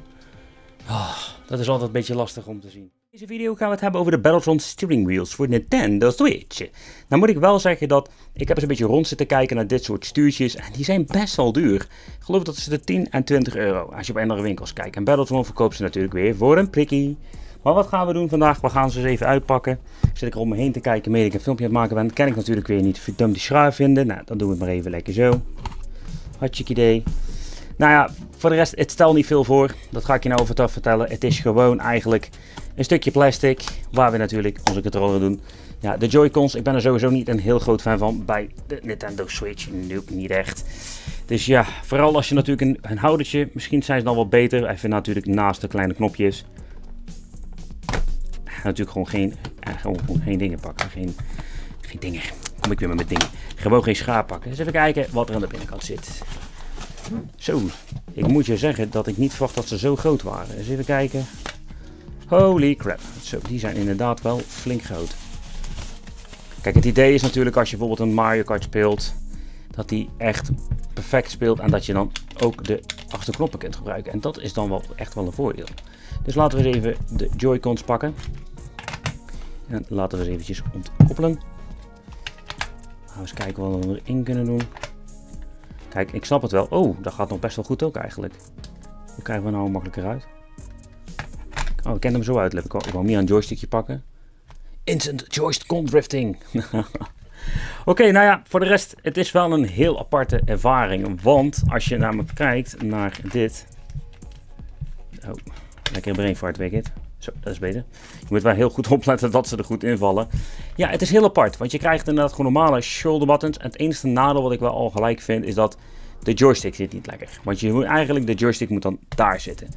oh, dat is altijd een beetje lastig om te zien. In deze video gaan we het hebben over de Battletron steering wheels voor Nintendo Switch. Nou moet ik wel zeggen dat ik heb eens een beetje rond zitten kijken naar dit soort stuurtjes. En die zijn best wel duur. Ik geloof dat ze de tien en twintig euro als je bij andere winkels kijkt. En Battletron verkoopt ze natuurlijk weer voor een prikkie. Maar wat gaan we doen vandaag? We gaan ze eens even uitpakken. Zit ik er om me heen te kijken, mede ik een filmpje aan het maken ben. Kan ik natuurlijk weer niet verdomd die schuif vinden. Nou, dan doen we het maar even lekker zo. Hartstikke idee. Nou ja, voor de rest, het stelt niet veel voor. Dat ga ik je nou over vertellen. Het is gewoon eigenlijk een stukje plastic. Waar we natuurlijk onze controller doen. Ja, de Joy-Cons. Ik ben er sowieso niet een heel groot fan van. Bij de Nintendo Switch. Nu ook niet echt. Dus ja, vooral als je natuurlijk een, een houdertje. Misschien zijn ze dan wel beter. Even natuurlijk naast de kleine knopjes. Natuurlijk gewoon geen, eh, gewoon, gewoon geen dingen pakken. Geen, geen dingen. Kom ik weer maar met dingen. Gewoon geen schaap pakken. Dus even kijken wat er aan de binnenkant zit. Zo. Ik moet je zeggen dat ik niet verwacht dat ze zo groot waren. Dus even kijken. Holy crap. Zo, die zijn inderdaad wel flink groot. Kijk, het idee is natuurlijk als je bijvoorbeeld een Mario Kart speelt. Dat die echt perfect speelt. En dat je dan ook de achterknoppen kunt gebruiken. En dat is dan wel echt wel een voordeel. Dus laten we eens even de Joy-Cons pakken. En laten we eens eventjes ontkoppelen. Gaan we eens kijken wat we erin kunnen doen. Kijk, ik snap het wel. Oh, dat gaat nog best wel goed ook eigenlijk. Hoe krijgen we nou makkelijker uit? Oh, ik ken hem zo uit. Ik wou meer een joystickje pakken. Instant joystick drifting. Oké, okay, nou ja, voor de rest, het is wel een heel aparte ervaring. Want als je namelijk kijkt naar dit. Oh, lekker brain fart, Wicked. Zo, dat is beter. Je moet wel heel goed opletten dat ze er goed invallen. Ja, het is heel apart, want je krijgt inderdaad gewoon normale shoulder buttons. En het enige nadeel wat ik wel al gelijk vind, is dat de joystick zit niet lekker. Want je moet eigenlijk, de joystick moet dan daar zitten.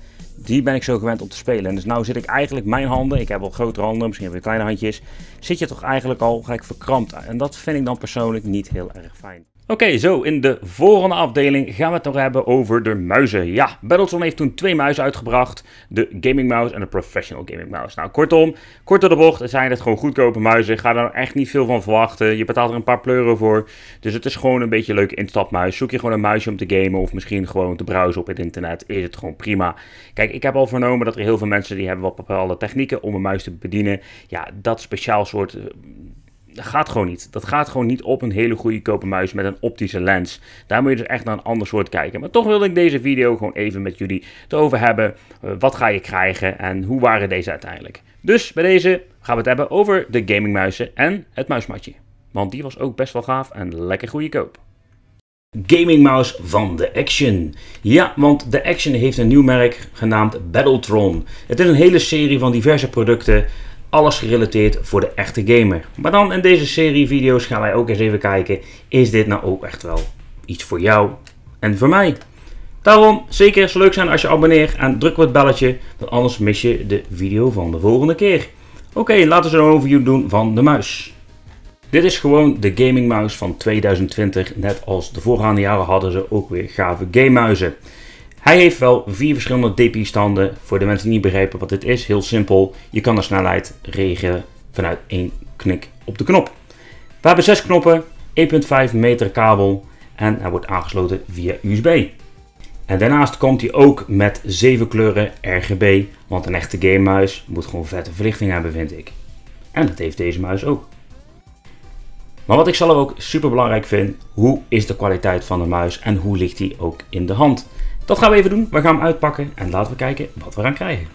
Die ben ik zo gewend om te spelen. En dus nou zit ik eigenlijk mijn handen, ik heb wel grotere handen, misschien heb ik kleine handjes. Zit je toch eigenlijk al gelijk verkrampt. En dat vind ik dan persoonlijk niet heel erg fijn. Oké, okay, zo in de volgende afdeling gaan we het nog hebben over de muizen. Ja, Battletron heeft toen twee muizen uitgebracht. De gaming mouse en de professional gaming mouse. Nou, kortom, kort door de bocht, het zijn het gewoon goedkope muizen. Ga daar echt niet veel van verwachten. Je betaalt er een paar pleuren voor. Dus het is gewoon een beetje een leuke instapmuis. Zoek je gewoon een muisje om te gamen of misschien gewoon te browsen op het internet. Is het gewoon prima. Kijk, ik heb al vernomen dat er heel veel mensen die hebben wat bepaalde technieken om een muis te bedienen. Ja, dat speciaal soort... Uh, Dat gaat gewoon niet. Dat gaat gewoon niet op een hele goede kope muis met een optische lens. Daar moet je dus echt naar een ander soort kijken. Maar toch wilde ik deze video gewoon even met jullie erover hebben. Uh, wat ga je krijgen en hoe waren deze uiteindelijk? Dus bij deze gaan we het hebben over de gamingmuizen en het muismatje. Want die was ook best wel gaaf en lekker goede koop. Gaming mouse van de Action. Ja, want de Action heeft een nieuw merk genaamd Battletron. Het is een hele serie van diverse producten. Alles gerelateerd voor de echte gamer. Maar dan in deze serie video's gaan wij ook eens even kijken. Is dit nou ook echt wel iets voor jou en voor mij? Daarom zeker eens leuk zijn als je abonneert en druk op het belletje. Want anders mis je de video van de volgende keer. Oké, okay, laten we een overview doen van de muis. Dit is gewoon de gaming mouse van tweeduizend twintig. Net als de voorgaande jaren hadden ze ook weer gave game muizen. Hij heeft wel vier verschillende D P I standen. Voor de mensen die niet begrijpen wat dit is, heel simpel. Je kan de snelheid regelen vanuit één knik op de knop. We hebben zes knoppen, één komma vijf meter kabel en hij wordt aangesloten via U S B. En daarnaast komt hij ook met zeven kleuren R G B, want een echte gamemuis moet gewoon vette verlichting hebben, vind ik. En dat heeft deze muis ook. Maar wat ik zelf ook super belangrijk vind, hoe is de kwaliteit van de muis en hoe ligt die ook in de hand? Dat gaan we even doen. We gaan hem uitpakken en laten we kijken wat we eraan krijgen.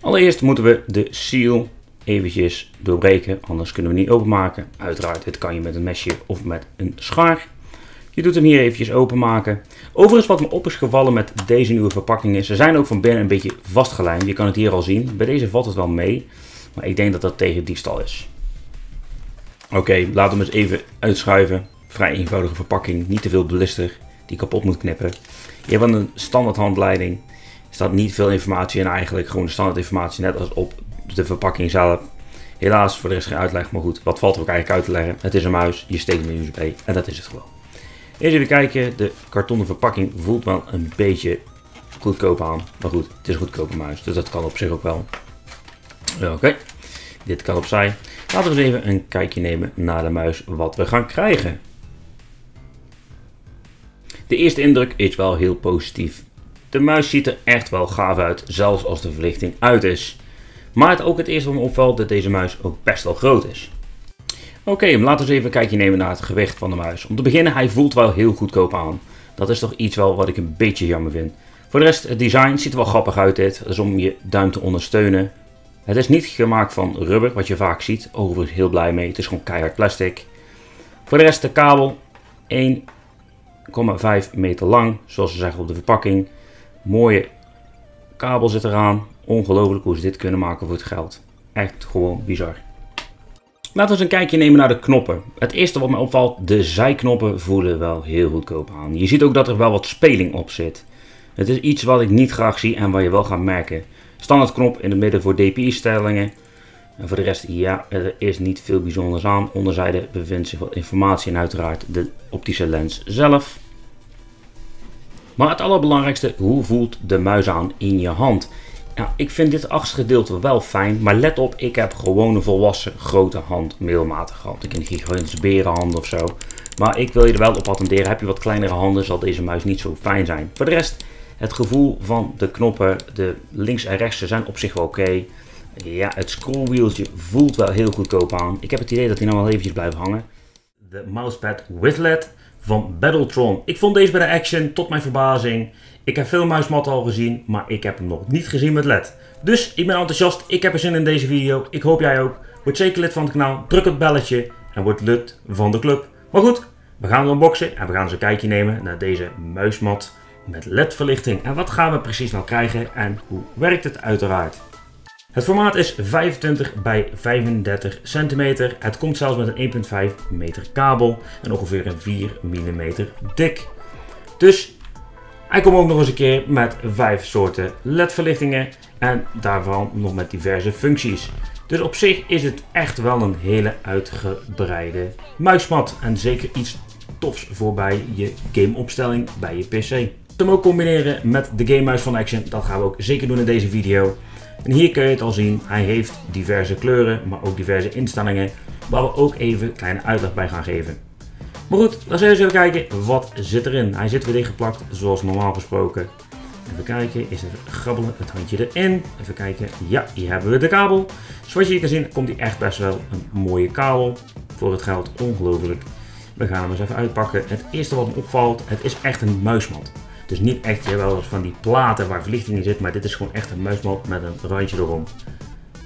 Allereerst moeten we de seal eventjes doorbreken, anders kunnen we hem niet openmaken. Uiteraard, dit kan je met een mesje of met een schaar. Je doet hem hier eventjes openmaken. Overigens wat me op is gevallen met deze nieuwe verpakking is, ze zijn ook van binnen een beetje vastgelijmd. Je kan het hier al zien. Bij deze valt het wel mee, maar ik denk dat dat tegen diefstal is. Oké, okay, laten we hem eens even uitschuiven. Vrij eenvoudige verpakking, niet te veel blister die kapot moet knippen. Je hebt een standaard handleiding. Er staat niet veel informatie in eigenlijk. Gewoon de standaard informatie, net als op de verpakking zelf. Helaas, voor de rest geen uitleg. Maar goed, wat valt er ook eigenlijk uit te leggen? Het is een muis, je steekt hem in U S B en dat is het gewoon. Eerst even kijken. De kartonnen verpakking voelt wel een beetje goedkoop aan. Maar goed, het is een goedkope muis. Dus dat kan op zich ook wel. Oké, okay. Dit kan opzij. Laten we eens even een kijkje nemen naar de muis wat we gaan krijgen. De eerste indruk is wel heel positief. De muis ziet er echt wel gaaf uit, zelfs als de verlichting uit is. Maar het ook het eerste wat me opvalt dat deze muis ook best wel groot is. Oké, okay, laten we eens even een kijkje nemen naar het gewicht van de muis. Om te beginnen, hij voelt wel heel goedkoop aan. Dat is toch iets wel wat ik een beetje jammer vind. Voor de rest, het design ziet er wel grappig uit dit. Dat is om je duim te ondersteunen. Het is niet gemaakt van rubber, wat je vaak ziet. Overigens heel blij mee, het is gewoon keihard plastic. Voor de rest de kabel. één komma vijf meter lang, zoals ze zeggen op de verpakking. Mooie kabel zit eraan. Ongelooflijk hoe ze dit kunnen maken voor het geld. Echt gewoon bizar. Laten we eens een kijkje nemen naar de knoppen. Het eerste wat mij opvalt, de zijknoppen voelen wel heel goedkoop aan. Je ziet ook dat er wel wat speling op zit. Het is iets wat ik niet graag zie en wat je wel gaat merken. Standaard knop in het midden voor D P I-stellingen. En voor de rest, ja, er is niet veel bijzonders aan. Onderzijde bevindt zich wat informatie en uiteraard de optische lens zelf. Maar het allerbelangrijkste, hoe voelt de muis aan in je hand? Nou, ik vind dit achtste gedeelte wel fijn, maar let op, ik heb gewoon een volwassen grote hand, middelmatig gehad. Ik heb een gigantische berenhand of zo. Maar ik wil je er wel op attenderen, heb je wat kleinere handen zal deze muis niet zo fijn zijn. Voor de rest, het gevoel van de knoppen, de links en rechts, zijn op zich wel oké. Okay. Ja, het scrollwieltje voelt wel heel goedkoop aan. Ik heb het idee dat hij nou wel eventjes blijft hangen. De mousepad with L E D van Battletron. Ik vond deze bij de Action, tot mijn verbazing. Ik heb veel muismatten al gezien, maar ik heb hem nog niet gezien met L E D. Dus ik ben enthousiast, ik heb er zin in deze video. Ik hoop jij ook. Word zeker lid van het kanaal, druk op het belletje. en wordt lid van de club. Maar goed, we gaan het unboxen en we gaan eens een kijkje nemen naar deze muismat met L E D-verlichting. En wat gaan we precies nou krijgen en hoe werkt het uiteraard? Het formaat is vijfentwintig bij vijfendertig centimeter. Het komt zelfs met een één komma vijf meter kabel en ongeveer een vier millimeter dik. Dus hij komt ook nog eens een keer met vijf soorten L E D-verlichtingen en daarvan nog met diverse functies. Dus op zich is het echt wel een hele uitgebreide muismat en zeker iets tofs voor bij je gameopstelling bij je P C. Hem ook combineren met de gamemuis van Action, dat gaan we ook zeker doen in deze video. En hier kun je het al zien, hij heeft diverse kleuren, maar ook diverse instellingen, waar we ook even een kleine uitleg bij gaan geven. Maar goed, dan zullen we eens even kijken, wat zit erin? Hij zit weer dichtgeplakt, zoals normaal gesproken. Even kijken, is er grabbelen het handje erin. Even kijken, ja, hier hebben we de kabel. Zoals je hier kan zien, komt hij echt best wel een mooie kabel. Voor het geld, ongelooflijk. We gaan hem eens even uitpakken. Het eerste wat me opvalt, het is echt een muismat. Dus niet echt, je hebt wel eens van die platen waar verlichting in zit, maar dit is gewoon echt een muismat met een randje erom.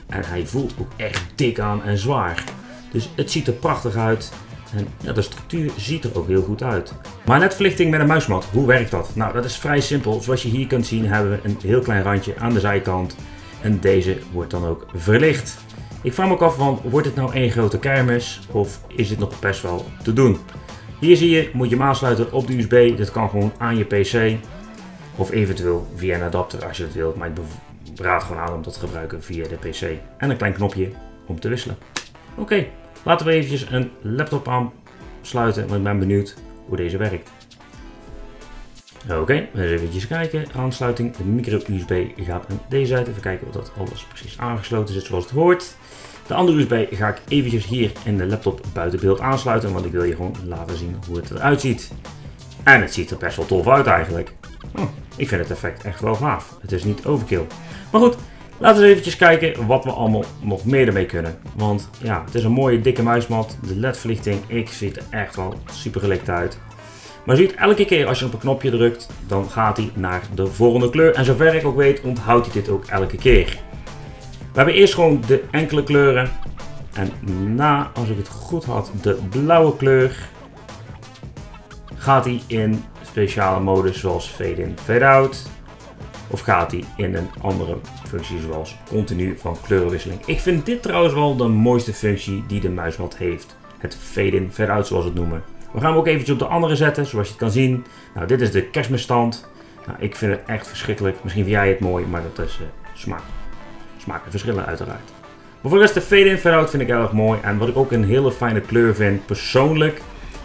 En hij voelt ook echt dik aan en zwaar. Dus het ziet er prachtig uit. En ja, de structuur ziet er ook heel goed uit. Maar L E D-verlichting met een muismat, hoe werkt dat? Nou, dat is vrij simpel. Zoals je hier kunt zien hebben we een heel klein randje aan de zijkant. En deze wordt dan ook verlicht. Ik vraag me ook af, want wordt het nou één grote kermis? Of is dit nog best wel te doen? Hier zie je, moet je hem aansluiten op de U S B. Dit kan gewoon aan je P C. Of eventueel via een adapter als je dat wilt. Maar ik raad gewoon aan om dat te gebruiken via de P C. En een klein knopje om te wisselen. Oké. Okay. Laten we eventjes een laptop aansluiten, want ik ben benieuwd hoe deze werkt. Oké, okay, dus eventjes kijken. Aansluiting, de micro-U S B gaat aan deze uit. Even kijken of dat alles precies aangesloten zit zoals het hoort. De andere U S B ga ik eventjes hier in de laptop buiten beeld aansluiten, want ik wil je gewoon laten zien hoe het eruit ziet. En het ziet er best wel tof uit eigenlijk. Hm, ik vind het effect echt wel gaaf. Het is niet overkill. Maar goed. Laten we eens eventjes kijken wat we allemaal nog meer ermee kunnen. Want ja, het is een mooie dikke muismat. De L E D-verlichting, ik ziet er echt wel super gelikt uit. Maar je ziet elke keer als je op een knopje drukt, dan gaat hij naar de volgende kleur. En zover ik ook weet, onthoudt hij dit ook elke keer. We hebben eerst gewoon de enkele kleuren. En na, als ik het goed had, de blauwe kleur. Gaat hij in speciale modus zoals fade-in, fade-out. Of gaat hij in een andere functie zoals continu van kleurenwisseling. Ik vind dit trouwens wel de mooiste functie die de muismat heeft. Het fade-in, fade-out zoals we het noemen. We gaan hem ook eventjes op de andere zetten zoals je het kan zien. Nou, dit is de kerstmisstand. Nou, ik vind het echt verschrikkelijk. Misschien vind jij het mooi, maar dat is uh, smaak. Smaak en verschillen uiteraard. Maar voor de rest de fade-in, fade-out vind ik heel erg mooi. En wat ik ook een hele fijne kleur vind persoonlijk,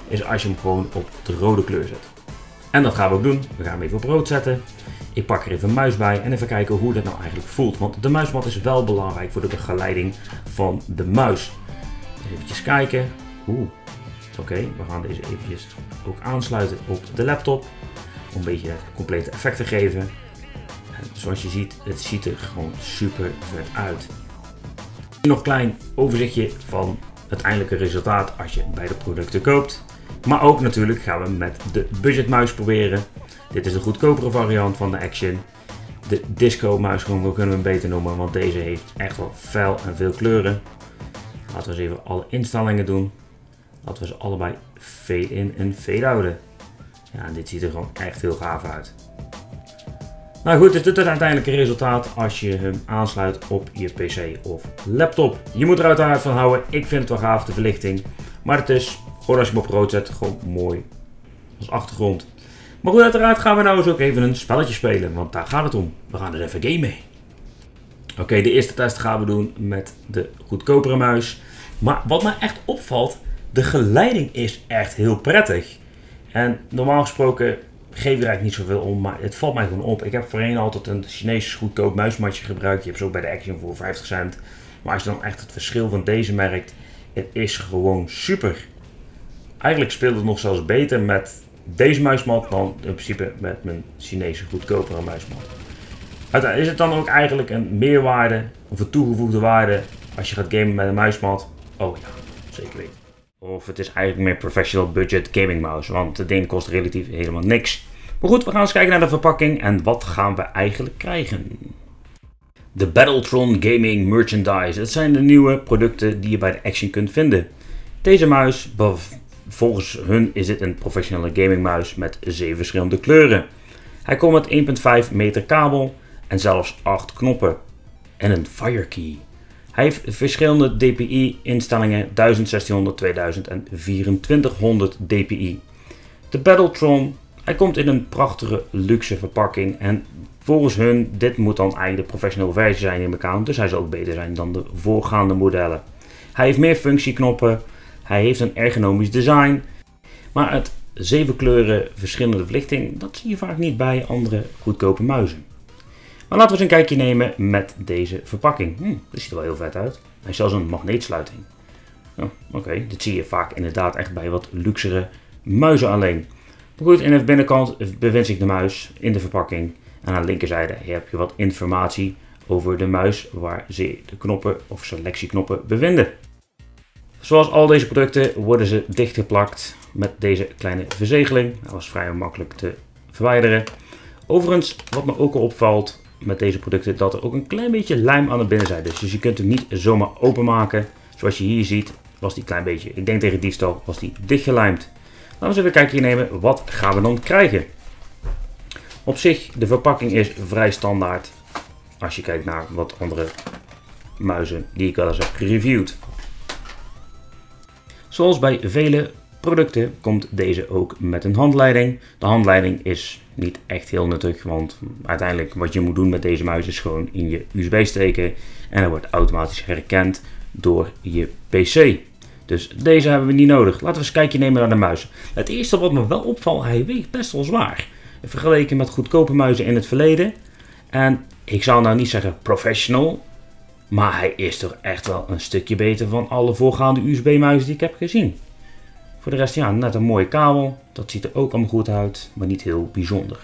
is als je hem gewoon op de rode kleur zet. En dat gaan we ook doen. We gaan hem even op rood zetten. Ik pak er even een muis bij en even kijken hoe dat nou eigenlijk voelt. Want de muismat is wel belangrijk voor de begeleiding van de muis. Even kijken. Oeh. Oké, okay, we gaan deze eventjes ook aansluiten op de laptop. Om een beetje het complete effect te geven. En zoals je ziet, het ziet er gewoon super vet uit. Hier nog een klein overzichtje van het eindelijke resultaat als je beide producten koopt. Maar ook natuurlijk gaan we met de budgetmuis proberen. Dit is de goedkopere variant van de Action. De disco muis kunnen we hem beter noemen, want deze heeft echt wel fel en veel kleuren. Laten we eens even alle instellingen doen. Laten we ze allebei fade in en fade houden. Ja, en dit ziet er gewoon echt heel gaaf uit. Nou goed, dus dit is het uiteindelijke resultaat als je hem aansluit op je P C of laptop. Je moet er uiteraard van houden. Ik vind het wel gaaf, de verlichting. Maar het is, gewoon als je hem op rood zet, gewoon mooi als achtergrond. Maar goed, uiteraard gaan we nou eens ook even een spelletje spelen, want daar gaat het om. We gaan er even gamen. Oké, okay, de eerste test gaan we doen met de goedkopere muis. Maar wat mij echt opvalt, de geleiding is echt heel prettig. En normaal gesproken geef je er eigenlijk niet zoveel om, maar het valt mij gewoon op. Ik heb voorheen altijd een Chinees goedkoop muismatje gebruikt. Je hebt ze ook bij de Action voor vijftig cent. Maar als je dan echt het verschil van deze merkt, het is gewoon super. Eigenlijk speelt het nog zelfs beter met deze muismat dan in principe met mijn Chinese goedkopere muismat. Uiteindelijk is het dan ook eigenlijk een meerwaarde of een toegevoegde waarde als je gaat gamen met een muismat? Oh ja, zeker weten. Of het is eigenlijk meer professional budget gaming mouse, want het ding kost relatief helemaal niks. Maar goed, we gaan eens kijken naar de verpakking en wat gaan we eigenlijk krijgen. De Battletron Gaming Merchandise. Dat zijn de nieuwe producten die je bij de Action kunt vinden. Deze muis, volgens hun is dit een professionele gamingmuis met zeven verschillende kleuren. Hij komt met één komma vijf meter kabel en zelfs acht knoppen. En een firekey. Hij heeft verschillende D P I instellingen, zestienhonderd, tweeduizend en vierentwintighonderd D P I. De Battletron, hij komt in een prachtige luxe verpakking en volgens hun, dit moet dan eigenlijk de professionele versie zijn in elkaar, dus hij zal ook beter zijn dan de voorgaande modellen. Hij heeft meer functieknoppen, hij heeft een ergonomisch design, maar het zeven kleuren verschillende verlichting, dat zie je vaak niet bij andere goedkope muizen. Maar laten we eens een kijkje nemen met deze verpakking. Hm, dit ziet er wel heel vet uit. Hij is zelfs een magneetsluiting. Oh, Oké, okay. Dit zie je vaak inderdaad echt bij wat luxere muizen alleen. Maar goed, in de binnenkant bevindt zich de muis in de verpakking. En aan de linkerzijde heb je wat informatie over de muis waar ze de knoppen of selectieknoppen bevinden. Zoals al deze producten worden ze dichtgeplakt met deze kleine verzegeling. Dat was vrij makkelijk te verwijderen. Overigens, wat me ook al opvalt met deze producten, dat er ook een klein beetje lijm aan de binnenzijde is. Dus je kunt hem niet zomaar openmaken. Zoals je hier ziet, was die klein beetje, ik denk tegen diefstal, was die dichtgelijmd. Laten we eens even een kijkje nemen, wat gaan we dan krijgen? Op zich, de verpakking is vrij standaard als je kijkt naar wat andere muizen die ik wel eens heb gereviewd. Zoals bij vele producten komt deze ook met een handleiding. De handleiding is niet echt heel nuttig, want uiteindelijk wat je moet doen met deze muis is gewoon in je U S B steken en dat wordt automatisch herkend door je P C. Dus deze hebben we niet nodig. Laten we eens een kijkje nemen naar de muis. Het eerste wat me wel opvalt, hij weegt best wel zwaar. Vergeleken met goedkope muizen in het verleden. En ik zou nou niet zeggen professional, maar hij is toch echt wel een stukje beter van alle voorgaande U S B muizen die ik heb gezien. Voor de rest, ja, net een mooie kabel. Dat ziet er ook allemaal goed uit, maar niet heel bijzonder.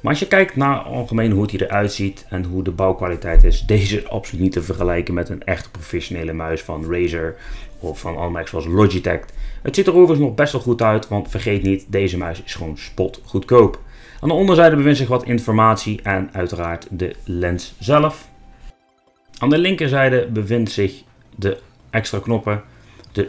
Maar als je kijkt naar algemeen hoe het hier eruit ziet en hoe de bouwkwaliteit is, deze is absoluut niet te vergelijken met een echt professionele muis van Razer of van andere merken zoals Logitech. Het ziet er overigens nog best wel goed uit, want vergeet niet, deze muis is gewoon spot goedkoop. Aan de onderzijde bevindt zich wat informatie en uiteraard de lens zelf. Aan de linkerzijde bevindt zich de extra knoppen, de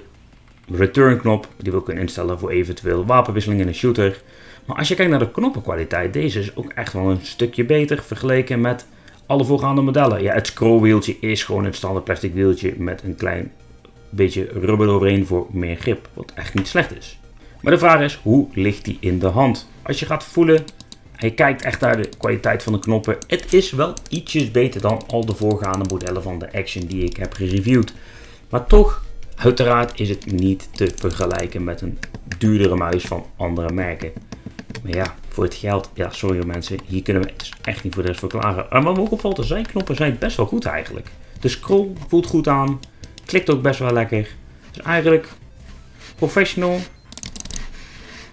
return knop die we kunnen instellen voor eventueel wapenwisseling in een shooter. Maar als je kijkt naar de knoppenkwaliteit, deze is ook echt wel een stukje beter vergeleken met alle voorgaande modellen. Ja, het scrollwieltje is gewoon een standaard plastic wieltje met een klein beetje rubber overheen voor meer grip, wat echt niet slecht is. Maar de vraag is, hoe ligt die in de hand? Als je gaat voelen, hij kijkt echt naar de kwaliteit van de knoppen. Het is wel ietsjes beter dan al de voorgaande modellen van de Action die ik heb gereviewd. Maar toch, uiteraard is het niet te vergelijken met een duurdere muis van andere merken. Maar ja, voor het geld, ja sorry mensen, hier kunnen we dus echt niet voor de rest voor klagen. Maar wat me ook opvalt, de zijknoppen zijn best wel goed eigenlijk. De scroll voelt goed aan, klikt ook best wel lekker. Dus eigenlijk professional.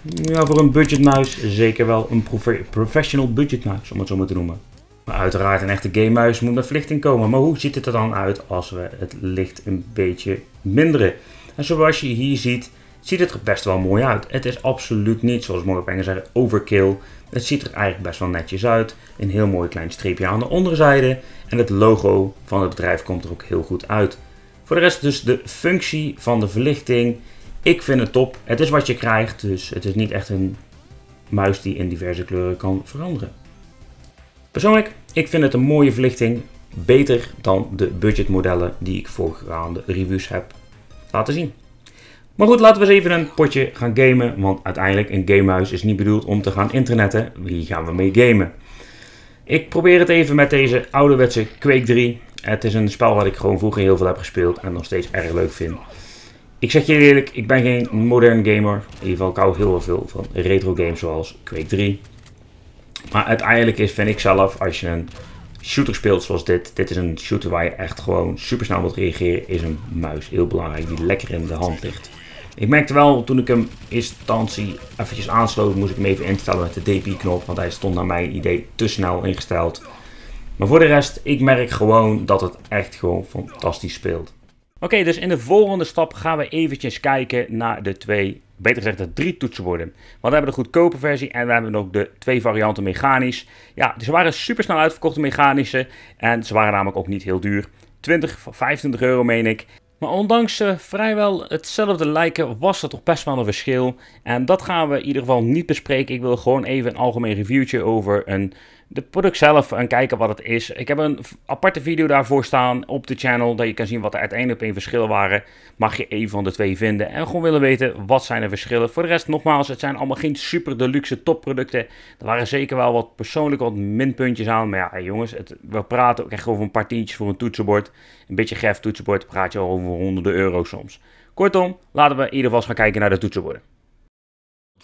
Ja, voor een budgetmuis zeker wel een profe professional budgetmuis, om het zo maar te noemen. Maar uiteraard een echte gamemuis moet met verlichting komen. Maar hoe ziet het er dan uit als we het licht een beetje minderen? En zoals je hier ziet, ziet het er best wel mooi uit. Het is absoluut niet, zoals mooi op Engels zeggen, overkill. Het ziet er eigenlijk best wel netjes uit. Een heel mooi klein streepje aan de onderzijde. En het logo van het bedrijf komt er ook heel goed uit. Voor de rest dus de functie van de verlichting. Ik vind het top. Het is wat je krijgt, dus het is niet echt een muis die in diverse kleuren kan veranderen. Persoonlijk, ik vind het een mooie verlichting. Beter dan de budgetmodellen die ik voorgaande reviews heb laten zien. Maar goed, laten we eens even een potje gaan gamen. Want uiteindelijk, een gamemuis is niet bedoeld om te gaan internetten. Hier gaan we mee gamen. Ik probeer het even met deze ouderwetse Quake drie. Het is een spel wat ik gewoon vroeger heel veel heb gespeeld en nog steeds erg leuk vind. Ik zeg je eerlijk, ik ben geen modern gamer. In ieder geval, ik hou heel veel van retro games zoals Quake drie. Maar uiteindelijk is, vind ik zelf, als je een shooter speelt zoals dit. Dit is een shooter waar je echt gewoon super snel moet reageren. Is een muis heel belangrijk die lekker in de hand ligt. Ik merkte wel, toen ik hem in eerste instantie eventjes aansloot, moest ik hem even instellen met de D P I-knop. Want hij stond naar mijn idee te snel ingesteld. Maar voor de rest, ik merk gewoon dat het echt gewoon fantastisch speelt. Oké, okay, dus in de volgende stap gaan we eventjes kijken naar de twee, beter gezegd de drie toetsenborden. Want we hebben de goedkope versie en we hebben ook de twee varianten mechanisch. Ja, ze waren super snel uitverkocht, de mechanische. En ze waren namelijk ook niet heel duur. twintig, vijfentwintig euro meen ik. Maar ondanks uh, vrijwel hetzelfde lijken was er toch best wel een verschil. En dat gaan we in ieder geval niet bespreken. Ik wil gewoon even een algemeen reviewtje over een, de product zelf en kijken wat het is. Ik heb een aparte video daarvoor staan op de channel. Dat je kan zien wat er uiteindelijk op een verschillen waren. Mag je één van de twee vinden. En gewoon willen weten wat zijn de verschillen. Voor de rest nogmaals, het zijn allemaal geen super deluxe topproducten. Er waren zeker wel wat persoonlijk wat minpuntjes aan. Maar ja jongens, het, we praten ook echt over een paar tientjes voor een toetsenbord. Een beetje gef toetsenbord praat je over honderden euro soms. Kortom, laten we in ieder geval gaan kijken naar de toetsenborden.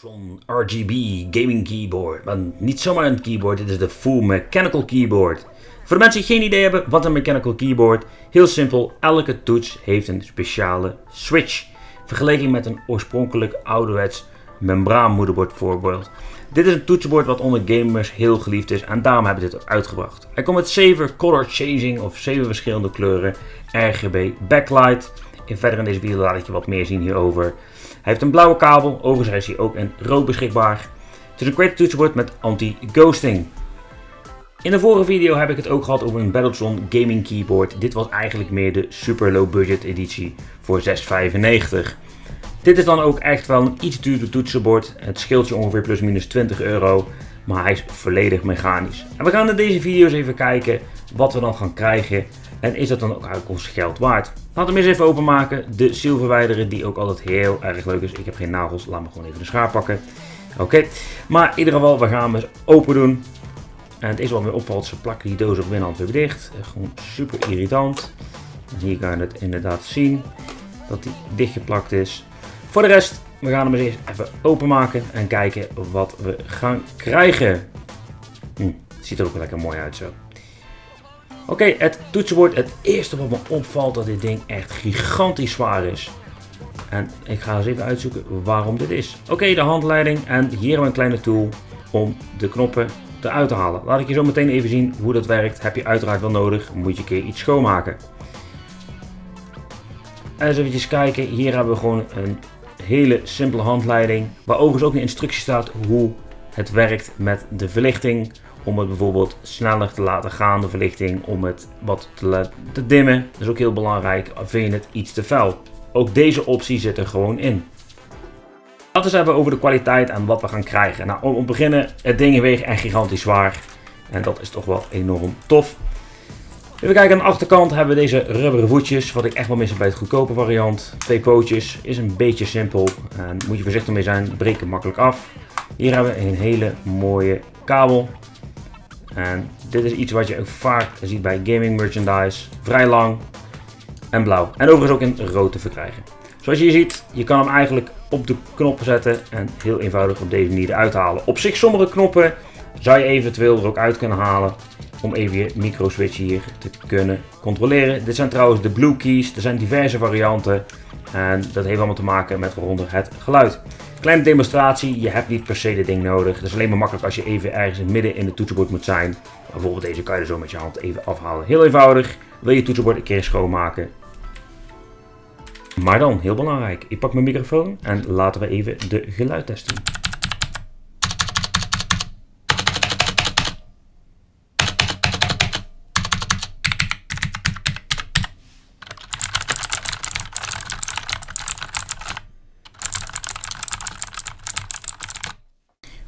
Battletron R G B gaming keyboard, maar niet zomaar een keyboard, dit is de full mechanical keyboard. Voor de mensen die geen idee hebben wat een mechanical keyboard, heel simpel, elke toets heeft een speciale switch. Vergeleken met een oorspronkelijk ouderwets membraanmoederbord voorbeeld. Dit is een toetsenbord wat onder gamers heel geliefd is en daarom hebben we dit ook uitgebracht. Hij komt met zeven color changing of zeven verschillende kleuren, R G B backlight. En verder in deze video laat je wat meer zien hierover. Hij heeft een blauwe kabel, overigens is hij ook in rood beschikbaar. Het is een QWERTY toetsenbord met anti-ghosting. In de vorige video heb ik het ook gehad over een Battletron gaming keyboard. Dit was eigenlijk meer de super low budget editie voor zes vijfennegentig. Dit is dan ook echt wel een iets duurder toetsenbord. Het scheelt je ongeveer plus minus twintig euro. Maar hij is volledig mechanisch. En we gaan in deze video's even kijken wat we dan gaan krijgen. En is dat dan ook eigenlijk ons geld waard? Laten we hem eens even openmaken. De zielverwijderen die ook altijd heel erg leuk is. Ik heb geen nagels, laat me gewoon even de schaar pakken. Oké, okay. Maar in ieder geval, we gaan hem eens open doen. En het is wat weer opvalt, ze plakken die doos op binnenhand weer dicht. Gewoon super irritant. En hier kan je het inderdaad zien dat die dichtgeplakt is. Voor de rest, we gaan hem eens eerst even openmaken en kijken wat we gaan krijgen. Hm, ziet er ook lekker mooi uit zo. Oké, okay, het toetsenbord, het eerste wat me opvalt, dat dit ding echt gigantisch zwaar is. En ik ga eens even uitzoeken waarom dit is. Oké, okay, de handleiding en hier hebben we een kleine tool om de knoppen eruit te halen. Laat ik je zo meteen even zien hoe dat werkt. Heb je uiteraard wel nodig, moet je een keer iets schoonmaken. En eens eventjes kijken, hier hebben we gewoon een hele simpele handleiding. Waar overigens ook een instructie staat hoe het werkt met de verlichting. Om het bijvoorbeeld sneller te laten gaan, de verlichting, om het wat te, te dimmen. Dat is ook heel belangrijk, vind je het iets te fel. Ook deze optie zit er gewoon in. Laten we eens hebben over de kwaliteit en wat we gaan krijgen. Nou, om te beginnen, het ding weegt echt gigantisch zwaar. En dat is toch wel enorm tof. Even kijken, aan de achterkant hebben we deze rubberen voetjes. Wat ik echt wel mis bij het goedkope variant. Twee pootjes, is een beetje simpel. En moet je voorzichtig mee zijn, breken makkelijk af. Hier hebben we een hele mooie kabel. En dit is iets wat je ook vaak ziet bij gaming merchandise. Vrij lang en blauw. En overigens ook in rood te verkrijgen. Zoals je hier ziet, je kan hem eigenlijk op de knop zetten. En heel eenvoudig op deze manier eruit halen. Op zich, sommige knoppen zou je eventueel er ook uit kunnen halen. Om even je micro switch hier te kunnen controleren. Dit zijn trouwens de blue keys. Er zijn diverse varianten. En dat heeft allemaal te maken met waaronder het geluid. Kleine demonstratie, je hebt niet per se dit ding nodig. Dat is alleen maar makkelijk als je even ergens in het midden in het toetsenbord moet zijn. Bijvoorbeeld deze kan je er zo met je hand even afhalen. Heel eenvoudig, wil je toetsenbord een keer schoonmaken. Maar dan, heel belangrijk, ik pak mijn microfoon en laten we even de geluidtest doen.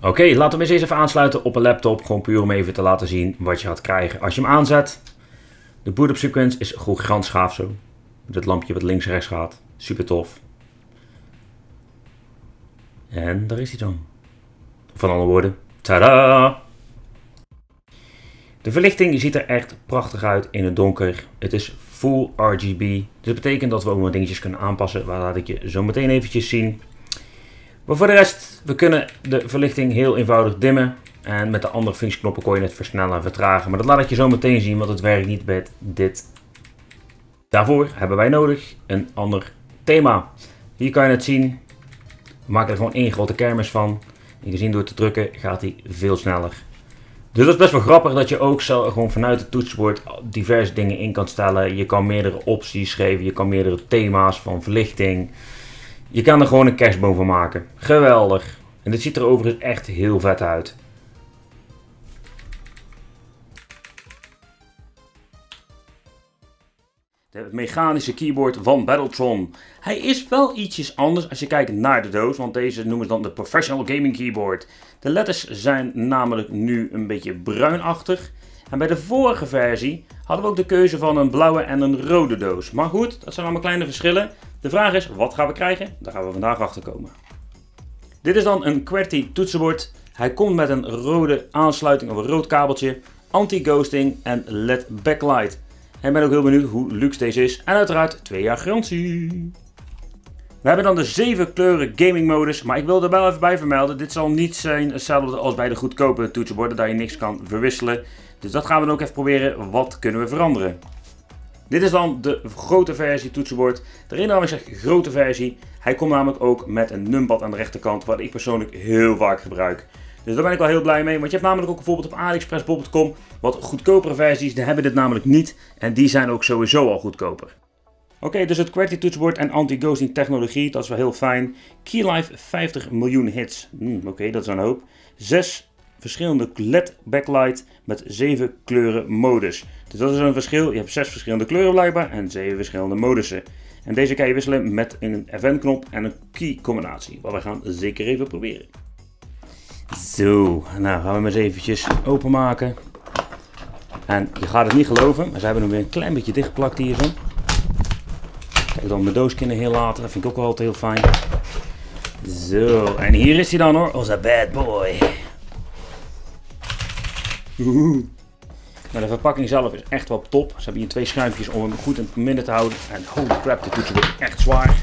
Oké, okay, laten we hem eens even aansluiten op een laptop. Gewoon puur om even te laten zien wat je gaat krijgen als je hem aanzet. De boot-up sequence is gewoon gans gaaf zo. Met het lampje wat links en rechts gaat. Super tof. En daar is hij dan. Van alle woorden. Tadaa! De verlichting ziet er echt prachtig uit in het donker. Het is full R G B. Dus dat betekent dat we ook nog dingetjes kunnen aanpassen. Waar laat ik je zo meteen eventjes zien. Maar voor de rest, we kunnen de verlichting heel eenvoudig dimmen. En met de andere functieknoppen kon je het versnellen en vertragen. Maar dat laat ik je zo meteen zien, want het werkt niet met dit. Daarvoor hebben wij nodig een ander thema. Hier kan je het zien. We maken er gewoon één grote kermis van. En gezien door te drukken gaat hij veel sneller. Dus dat is best wel grappig dat je ook zo gewoon vanuit het toetsenbord diverse dingen in kan stellen. Je kan meerdere opties geven, je kan meerdere thema's van verlichting. Je kan er gewoon een kerstboom van maken. Geweldig. En dit ziet er overigens echt heel vet uit. Het mechanische keyboard van Battletron. Hij is wel ietsjes anders als je kijkt naar de doos, want deze noemen ze dan de Professional Gaming Keyboard. De letters zijn namelijk nu een beetje bruinachtig. En bij de vorige versie hadden we ook de keuze van een blauwe en een rode doos. Maar goed, dat zijn allemaal kleine verschillen. De vraag is, wat gaan we krijgen? Daar gaan we vandaag achter komen. Dit is dan een QWERTY toetsenbord. Hij komt met een rode aansluiting of een rood kabeltje, anti-ghosting en L E D backlight. En ik ben ook heel benieuwd hoe luxe deze is. En uiteraard twee jaar garantie. We hebben dan de zeven kleuren gaming modus. Maar ik wil er wel even bij vermelden. Dit zal niet zijn hetzelfde als bij de goedkope toetsenborden. Daar je niks kan verwisselen. Dus dat gaan we dan ook even proberen. Wat kunnen we veranderen? Dit is dan de grote versie toetsenbord. De reden waarom ik zeg grote versie. Hij komt namelijk ook met een numpad aan de rechterkant. Wat ik persoonlijk heel vaak gebruik. Dus daar ben ik wel heel blij mee, want je hebt namelijk ook bijvoorbeeld op Aliexpress punt com wat goedkopere versies, die hebben dit namelijk niet en die zijn ook sowieso al goedkoper. Oké, okay, dus het QWERTY toetsenbord en anti-ghosting technologie, dat is wel heel fijn. Keylife vijftig miljoen hits, hmm, oké okay, dat is een hoop. zes verschillende L E D backlight met zeven kleuren modus. Dus dat is een verschil, je hebt zes verschillende kleuren blijkbaar en zeven verschillende modussen. En deze kan je wisselen met een F N knop en een key combinatie, wat we gaan zeker even proberen. Zo, nou gaan we hem eens eventjes openmaken. En je gaat het niet geloven, maar ze hebben hem weer een klein beetje dichtgeplakt hier zo. Kijk dan, mijn doosje heel later, dat vind ik ook wel altijd heel fijn. Zo, en hier is hij dan hoor, onze bad boy. Oeh. Maar de verpakking zelf is echt wel top. Ze hebben hier twee schuimpjes om hem goed in het midden te houden. En holy crap, de toetsen wordt echt zwaar.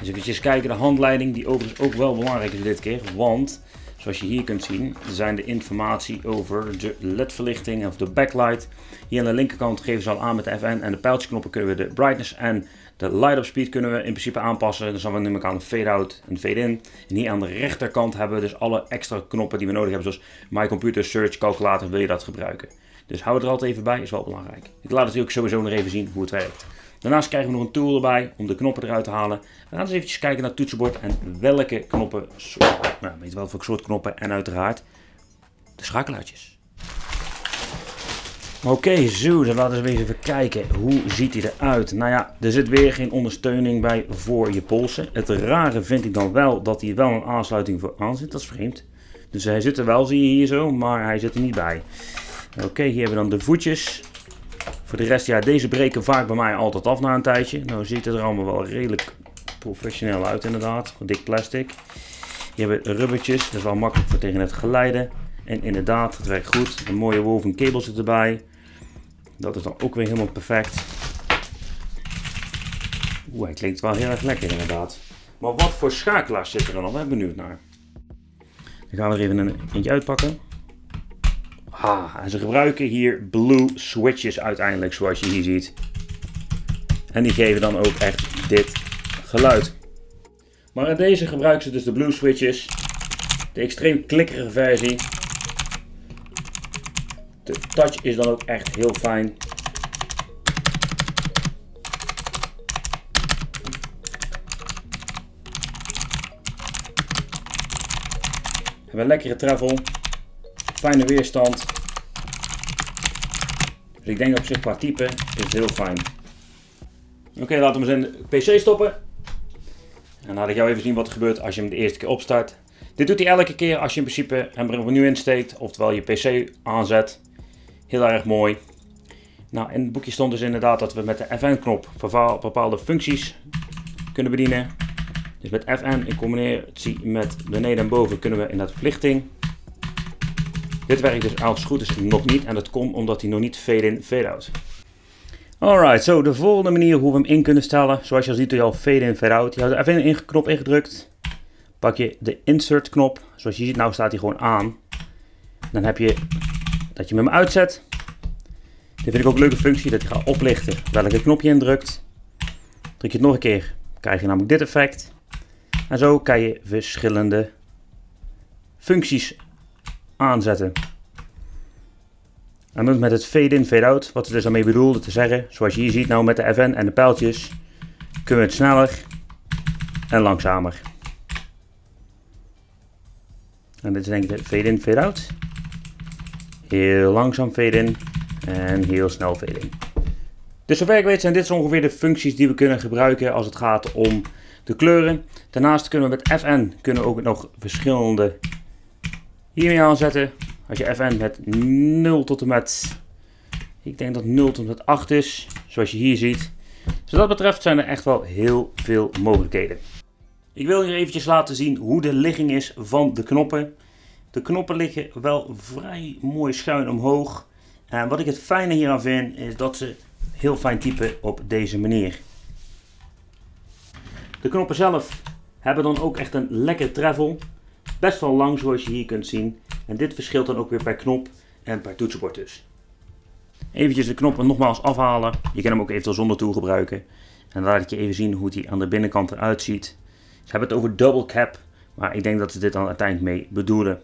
Dus eventjes kijken, de handleiding, die overigens ook wel belangrijk is dit keer, want... Zoals je hier kunt zien, zijn de informatie over de L E D-verlichting of de backlight. Hier aan de linkerkant geven ze al aan met de F N en de pijltjeknoppen kunnen we de brightness en de light-up speed kunnen we in principe aanpassen. Dus dan hebben we namelijk aan een fade-out en fade-in. En hier aan de rechterkant hebben we dus alle extra knoppen die we nodig hebben, zoals My Computer, Search, Calculator, wil je dat gebruiken. Dus hou het er altijd even bij, is wel belangrijk. Ik laat natuurlijk sowieso nog even zien hoe het werkt. Daarnaast krijgen we nog een tool erbij om de knoppen eruit te halen. We gaan eens eventjes kijken naar het toetsenbord en welke knoppen, nou weet wel welke soort knoppen en uiteraard de schakelaartjes. Oké, okay, zo, dan laten we eens even kijken. Hoe ziet hij eruit? Nou ja, er zit weer geen ondersteuning bij voor je polsen. Het rare vind ik dan wel dat hij wel een aansluiting voor aan zit, dat is vreemd. Dus hij zit er wel, zie je hier zo, maar hij zit er niet bij. Oké, okay, hier hebben we dan de voetjes. Voor de rest, ja, deze breken vaak bij mij altijd af na een tijdje. Nou ziet het er allemaal wel redelijk professioneel uit inderdaad. Dik plastic. Hier hebben we rubbertjes, dat is wel makkelijk voor tegen het glijden. En inderdaad, het werkt goed. Een mooie woven kabel zit erbij. Dat is dan ook weer helemaal perfect. Oeh, hij klinkt wel heel erg lekker inderdaad. Maar wat voor schakelaars zitten er dan al? Ik ben benieuwd naar. Dan gaan we er even een eentje uitpakken. Ah, en ze gebruiken hier blue switches uiteindelijk, zoals je hier ziet. En die geven dan ook echt dit geluid. Maar in deze gebruiken ze dus de blue switches. De extreem klikkerige versie. De touch is dan ook echt heel fijn. We hebben een lekkere travel. Fijne weerstand. Dus ik denk op zich qua type is het heel fijn. Oké, okay, laten we eens in de P C stoppen. En laat ik jou even zien wat er gebeurt als je hem de eerste keer opstart. Dit doet hij elke keer als je in principe hem er opnieuw insteekt, oftewel je P C aanzet. Heel erg mooi. Nou, in het boekje stond dus inderdaad dat we met de F N knop bepaalde functies kunnen bedienen. Dus met F N in combinatie met beneden en boven kunnen we in dat verlichting. Dit werkt dus als goed is nog niet en dat komt omdat hij nog niet fade-in, fade-out. Alright, zo, de volgende manier hoe we hem in kunnen stellen. Zoals je al ziet doe je al fade-in, fade-out. Je houdt de F N knop ingedrukt. Pak je de insert knop. Zoals je ziet, nou staat hij gewoon aan. Dan heb je dat je hem uitzet. Dit vind ik ook een leuke functie, dat je gaat oplichten welke knop je indrukt. Druk je het nog een keer, krijg je namelijk dit effect. En zo kan je verschillende functies aanzetten. En dan met het fade-in, fade-out, wat het dus daarmee bedoelde te zeggen, zoals je hier ziet, nou met de F N en de pijltjes, kunnen we het sneller en langzamer. En dit is denk ik de fade-in, fade-out. Heel langzaam fade-in en heel snel fade-in. Dus zover ik weet zijn dit zo ongeveer de functies die we kunnen gebruiken als het gaat om de kleuren. Daarnaast kunnen we met F N kunnen we ook nog verschillende hiermee aanzetten. Als je F N met nul tot en met, ik denk dat nul tot en met acht is, zoals je hier ziet. Dus wat dat betreft zijn er echt wel heel veel mogelijkheden. Ik wil hier eventjes laten zien hoe de ligging is van de knoppen. De knoppen liggen wel vrij mooi schuin omhoog. En wat ik het fijne hieraan vind is dat ze heel fijn typen op deze manier. De knoppen zelf hebben dan ook echt een lekker travel. Best wel lang zoals je hier kunt zien. En dit verschilt dan ook weer per knop en per toetsenbord dus. Eventjes de knoppen nogmaals afhalen. Je kan hem ook eventueel zonder tool gebruiken. En dan laat ik je even zien hoe die aan de binnenkant eruit ziet. Ze hebben het over double cap. Maar ik denk dat ze dit dan uiteindelijk mee bedoelen.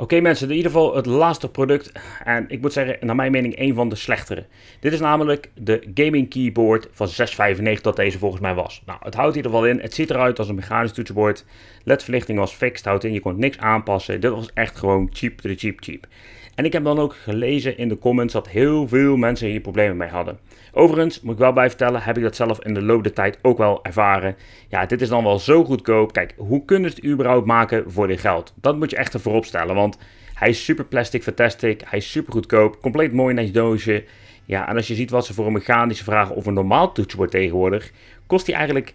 Oké okay, mensen, in ieder geval het laatste product. En ik moet zeggen, naar mijn mening, een van de slechtere. Dit is namelijk de gaming keyboard van zes vijfennegentig dat deze volgens mij was. Nou, het houdt in ieder geval in. Het ziet eruit als een mechanisch toetsenbord. L E D-verlichting was fixed, houdt in. Je kon niks aanpassen. Dit was echt gewoon cheap, de cheap, cheap. En ik heb dan ook gelezen in de comments dat heel veel mensen hier problemen mee hadden. Overigens, moet ik wel bij vertellen, heb ik dat zelf in de loop der tijd ook wel ervaren. Ja, dit is dan wel zo goedkoop. Kijk, hoe kunnen ze het überhaupt maken voor dit geld? Dat moet je echt er voorop stellen, want hij is super plastic fantastic. Hij is super goedkoop, compleet mooi in het doosje. Ja, en als je ziet wat ze voor een mechanische vragen of een normaal toetsenbord tegenwoordig, kost die eigenlijk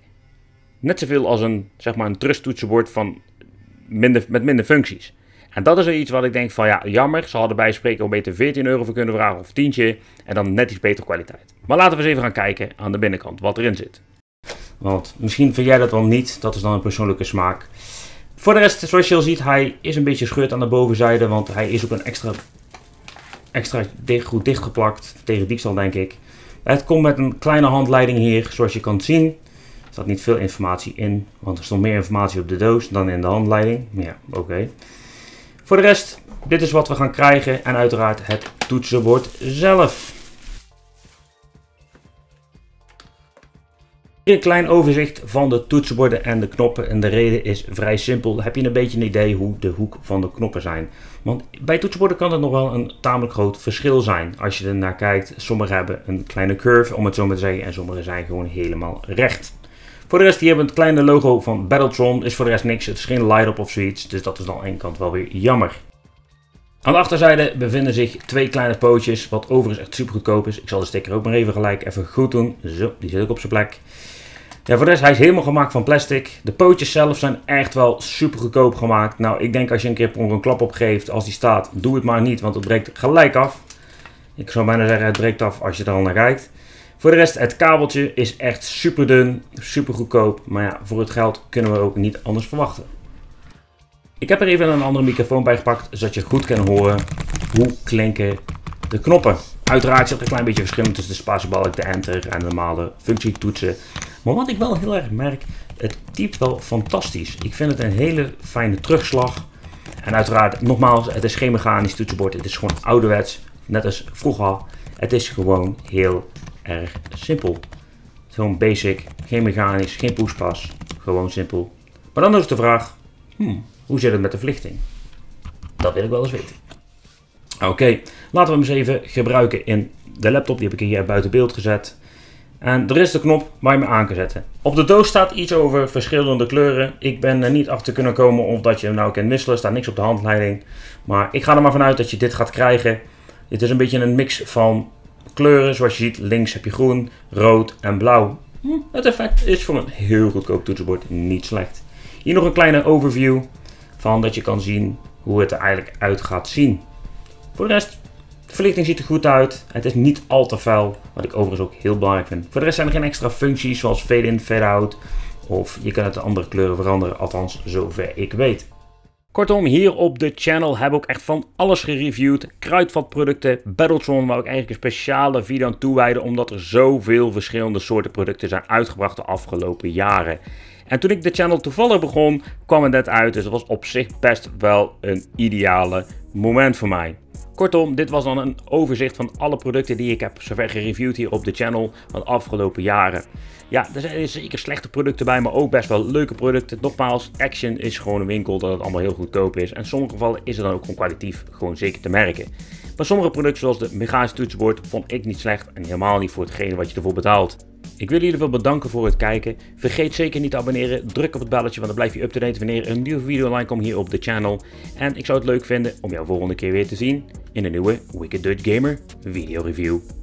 net zoveel als een, zeg maar, een trust toetsenbord van minder, met minder functies. En dat is er iets wat ik denk van ja, jammer. Ze hadden bij spreken al beter veertien euro voor kunnen vragen of tientje. En dan net iets betere kwaliteit. Maar laten we eens even gaan kijken aan de binnenkant wat erin zit. Want misschien vind jij dat wel niet. Dat is dan een persoonlijke smaak. Voor de rest, zoals je al ziet, hij is een beetje scheurd aan de bovenzijde. Want hij is ook een extra, extra dicht, goed dichtgeplakt. Tegen diefstal denk ik. Het komt met een kleine handleiding hier. Zoals je kan zien. Er staat niet veel informatie in. Want er stond meer informatie op de doos dan in de handleiding. Ja, oké. Okay. Voor de rest, dit is wat we gaan krijgen en uiteraard het toetsenbord zelf. Hier een klein overzicht van de toetsenborden en de knoppen en de reden is vrij simpel. Dan heb je een beetje een idee hoe de hoek van de knoppen zijn. Want bij toetsenborden kan het nog wel een tamelijk groot verschil zijn. Als je er naar kijkt, sommigen hebben een kleine curve om het zo maar te zeggen en sommigen zijn gewoon helemaal recht. Voor de rest, hier hebben we het kleine logo van Battletron. Is voor de rest niks. Het is geen light-up of zoiets. Dus dat is dan aan één kant wel weer jammer. Aan de achterzijde bevinden zich twee kleine pootjes. Wat overigens echt super goedkoop is. Ik zal de sticker ook maar even gelijk even goed doen. Zo, die zit ook op zijn plek. Ja, voor de rest, hij is helemaal gemaakt van plastic. De pootjes zelf zijn echt wel super goedkoop gemaakt. Nou, ik denk als je een keer onder een klap opgeeft, als die staat, doe het maar niet. Want het breekt gelijk af. Ik zou bijna zeggen, het breekt af als je er al naar kijkt. Voor de rest, het kabeltje is echt super dun, super goedkoop. Maar ja, voor het geld kunnen we ook niet anders verwachten. Ik heb er even een andere microfoon bij gepakt, zodat je goed kan horen hoe klinken de knoppen. Uiteraard zit er een klein beetje verschil tussen de spatiebalk, de enter en de normale functietoetsen. Maar wat ik wel heel erg merk, het typt wel fantastisch. Ik vind het een hele fijne terugslag. En uiteraard, nogmaals, het is geen mechanisch toetsenbord. Het is gewoon ouderwets, net als vroeger al. Het is gewoon heel erg simpel. Zo'n basic, geen mechanisch, geen poespas, gewoon simpel. Maar dan is de vraag, hmm, hoe zit het met de verlichting? Dat wil ik wel eens weten. Oké, okay, laten we hem eens even gebruiken in de laptop. Die heb ik hier buiten beeld gezet. En er is de knop waar je hem aan kan zetten. Op de doos staat iets over verschillende kleuren. Ik ben er niet achter kunnen komen of dat je hem nou kan wisselen. Er staat niks op de handleiding. Maar ik ga er maar vanuit dat je dit gaat krijgen. Dit is een beetje een mix van kleuren, zoals je ziet, links heb je groen, rood en blauw. Hm, het effect is voor een heel goedkoop toetsenbord niet slecht. Hier nog een kleine overview van dat je kan zien hoe het er eigenlijk uit gaat zien. Voor de rest, de verlichting ziet er goed uit. Het is niet al te fel, wat ik overigens ook heel belangrijk vind. Voor de rest zijn er geen extra functies zoals fade in, fade out. Of je kan het de andere kleuren veranderen, althans zover ik weet. Kortom, hier op de channel heb ik echt van alles gereviewd. Kruidvatproducten, Battletron, waar ik eigenlijk een speciale video aan toewijde. Omdat er zoveel verschillende soorten producten zijn uitgebracht de afgelopen jaren. En toen ik de channel toevallig begon, kwam het net uit. Dus dat was op zich best wel een ideale moment voor mij. Kortom, dit was dan een overzicht van alle producten die ik heb zover gereviewd hier op de channel van de afgelopen jaren. Ja, er zijn zeker slechte producten bij, maar ook best wel leuke producten. Nogmaals, Action is gewoon een winkel dat het allemaal heel goedkoop is. En in sommige gevallen is het dan ook gewoon kwalitatief gewoon zeker te merken. Maar sommige producten zoals de mechanische toetsenbord vond ik niet slecht en helemaal niet voor hetgene wat je ervoor betaalt. Ik wil jullie wel bedanken voor het kijken. Vergeet zeker niet te abonneren. Druk op het belletje, want dan blijf je up-to-date wanneer een nieuwe video online komt hier op de channel. En ik zou het leuk vinden om jou volgende keer weer te zien in een nieuwe Wicked Dutch Gamer video review.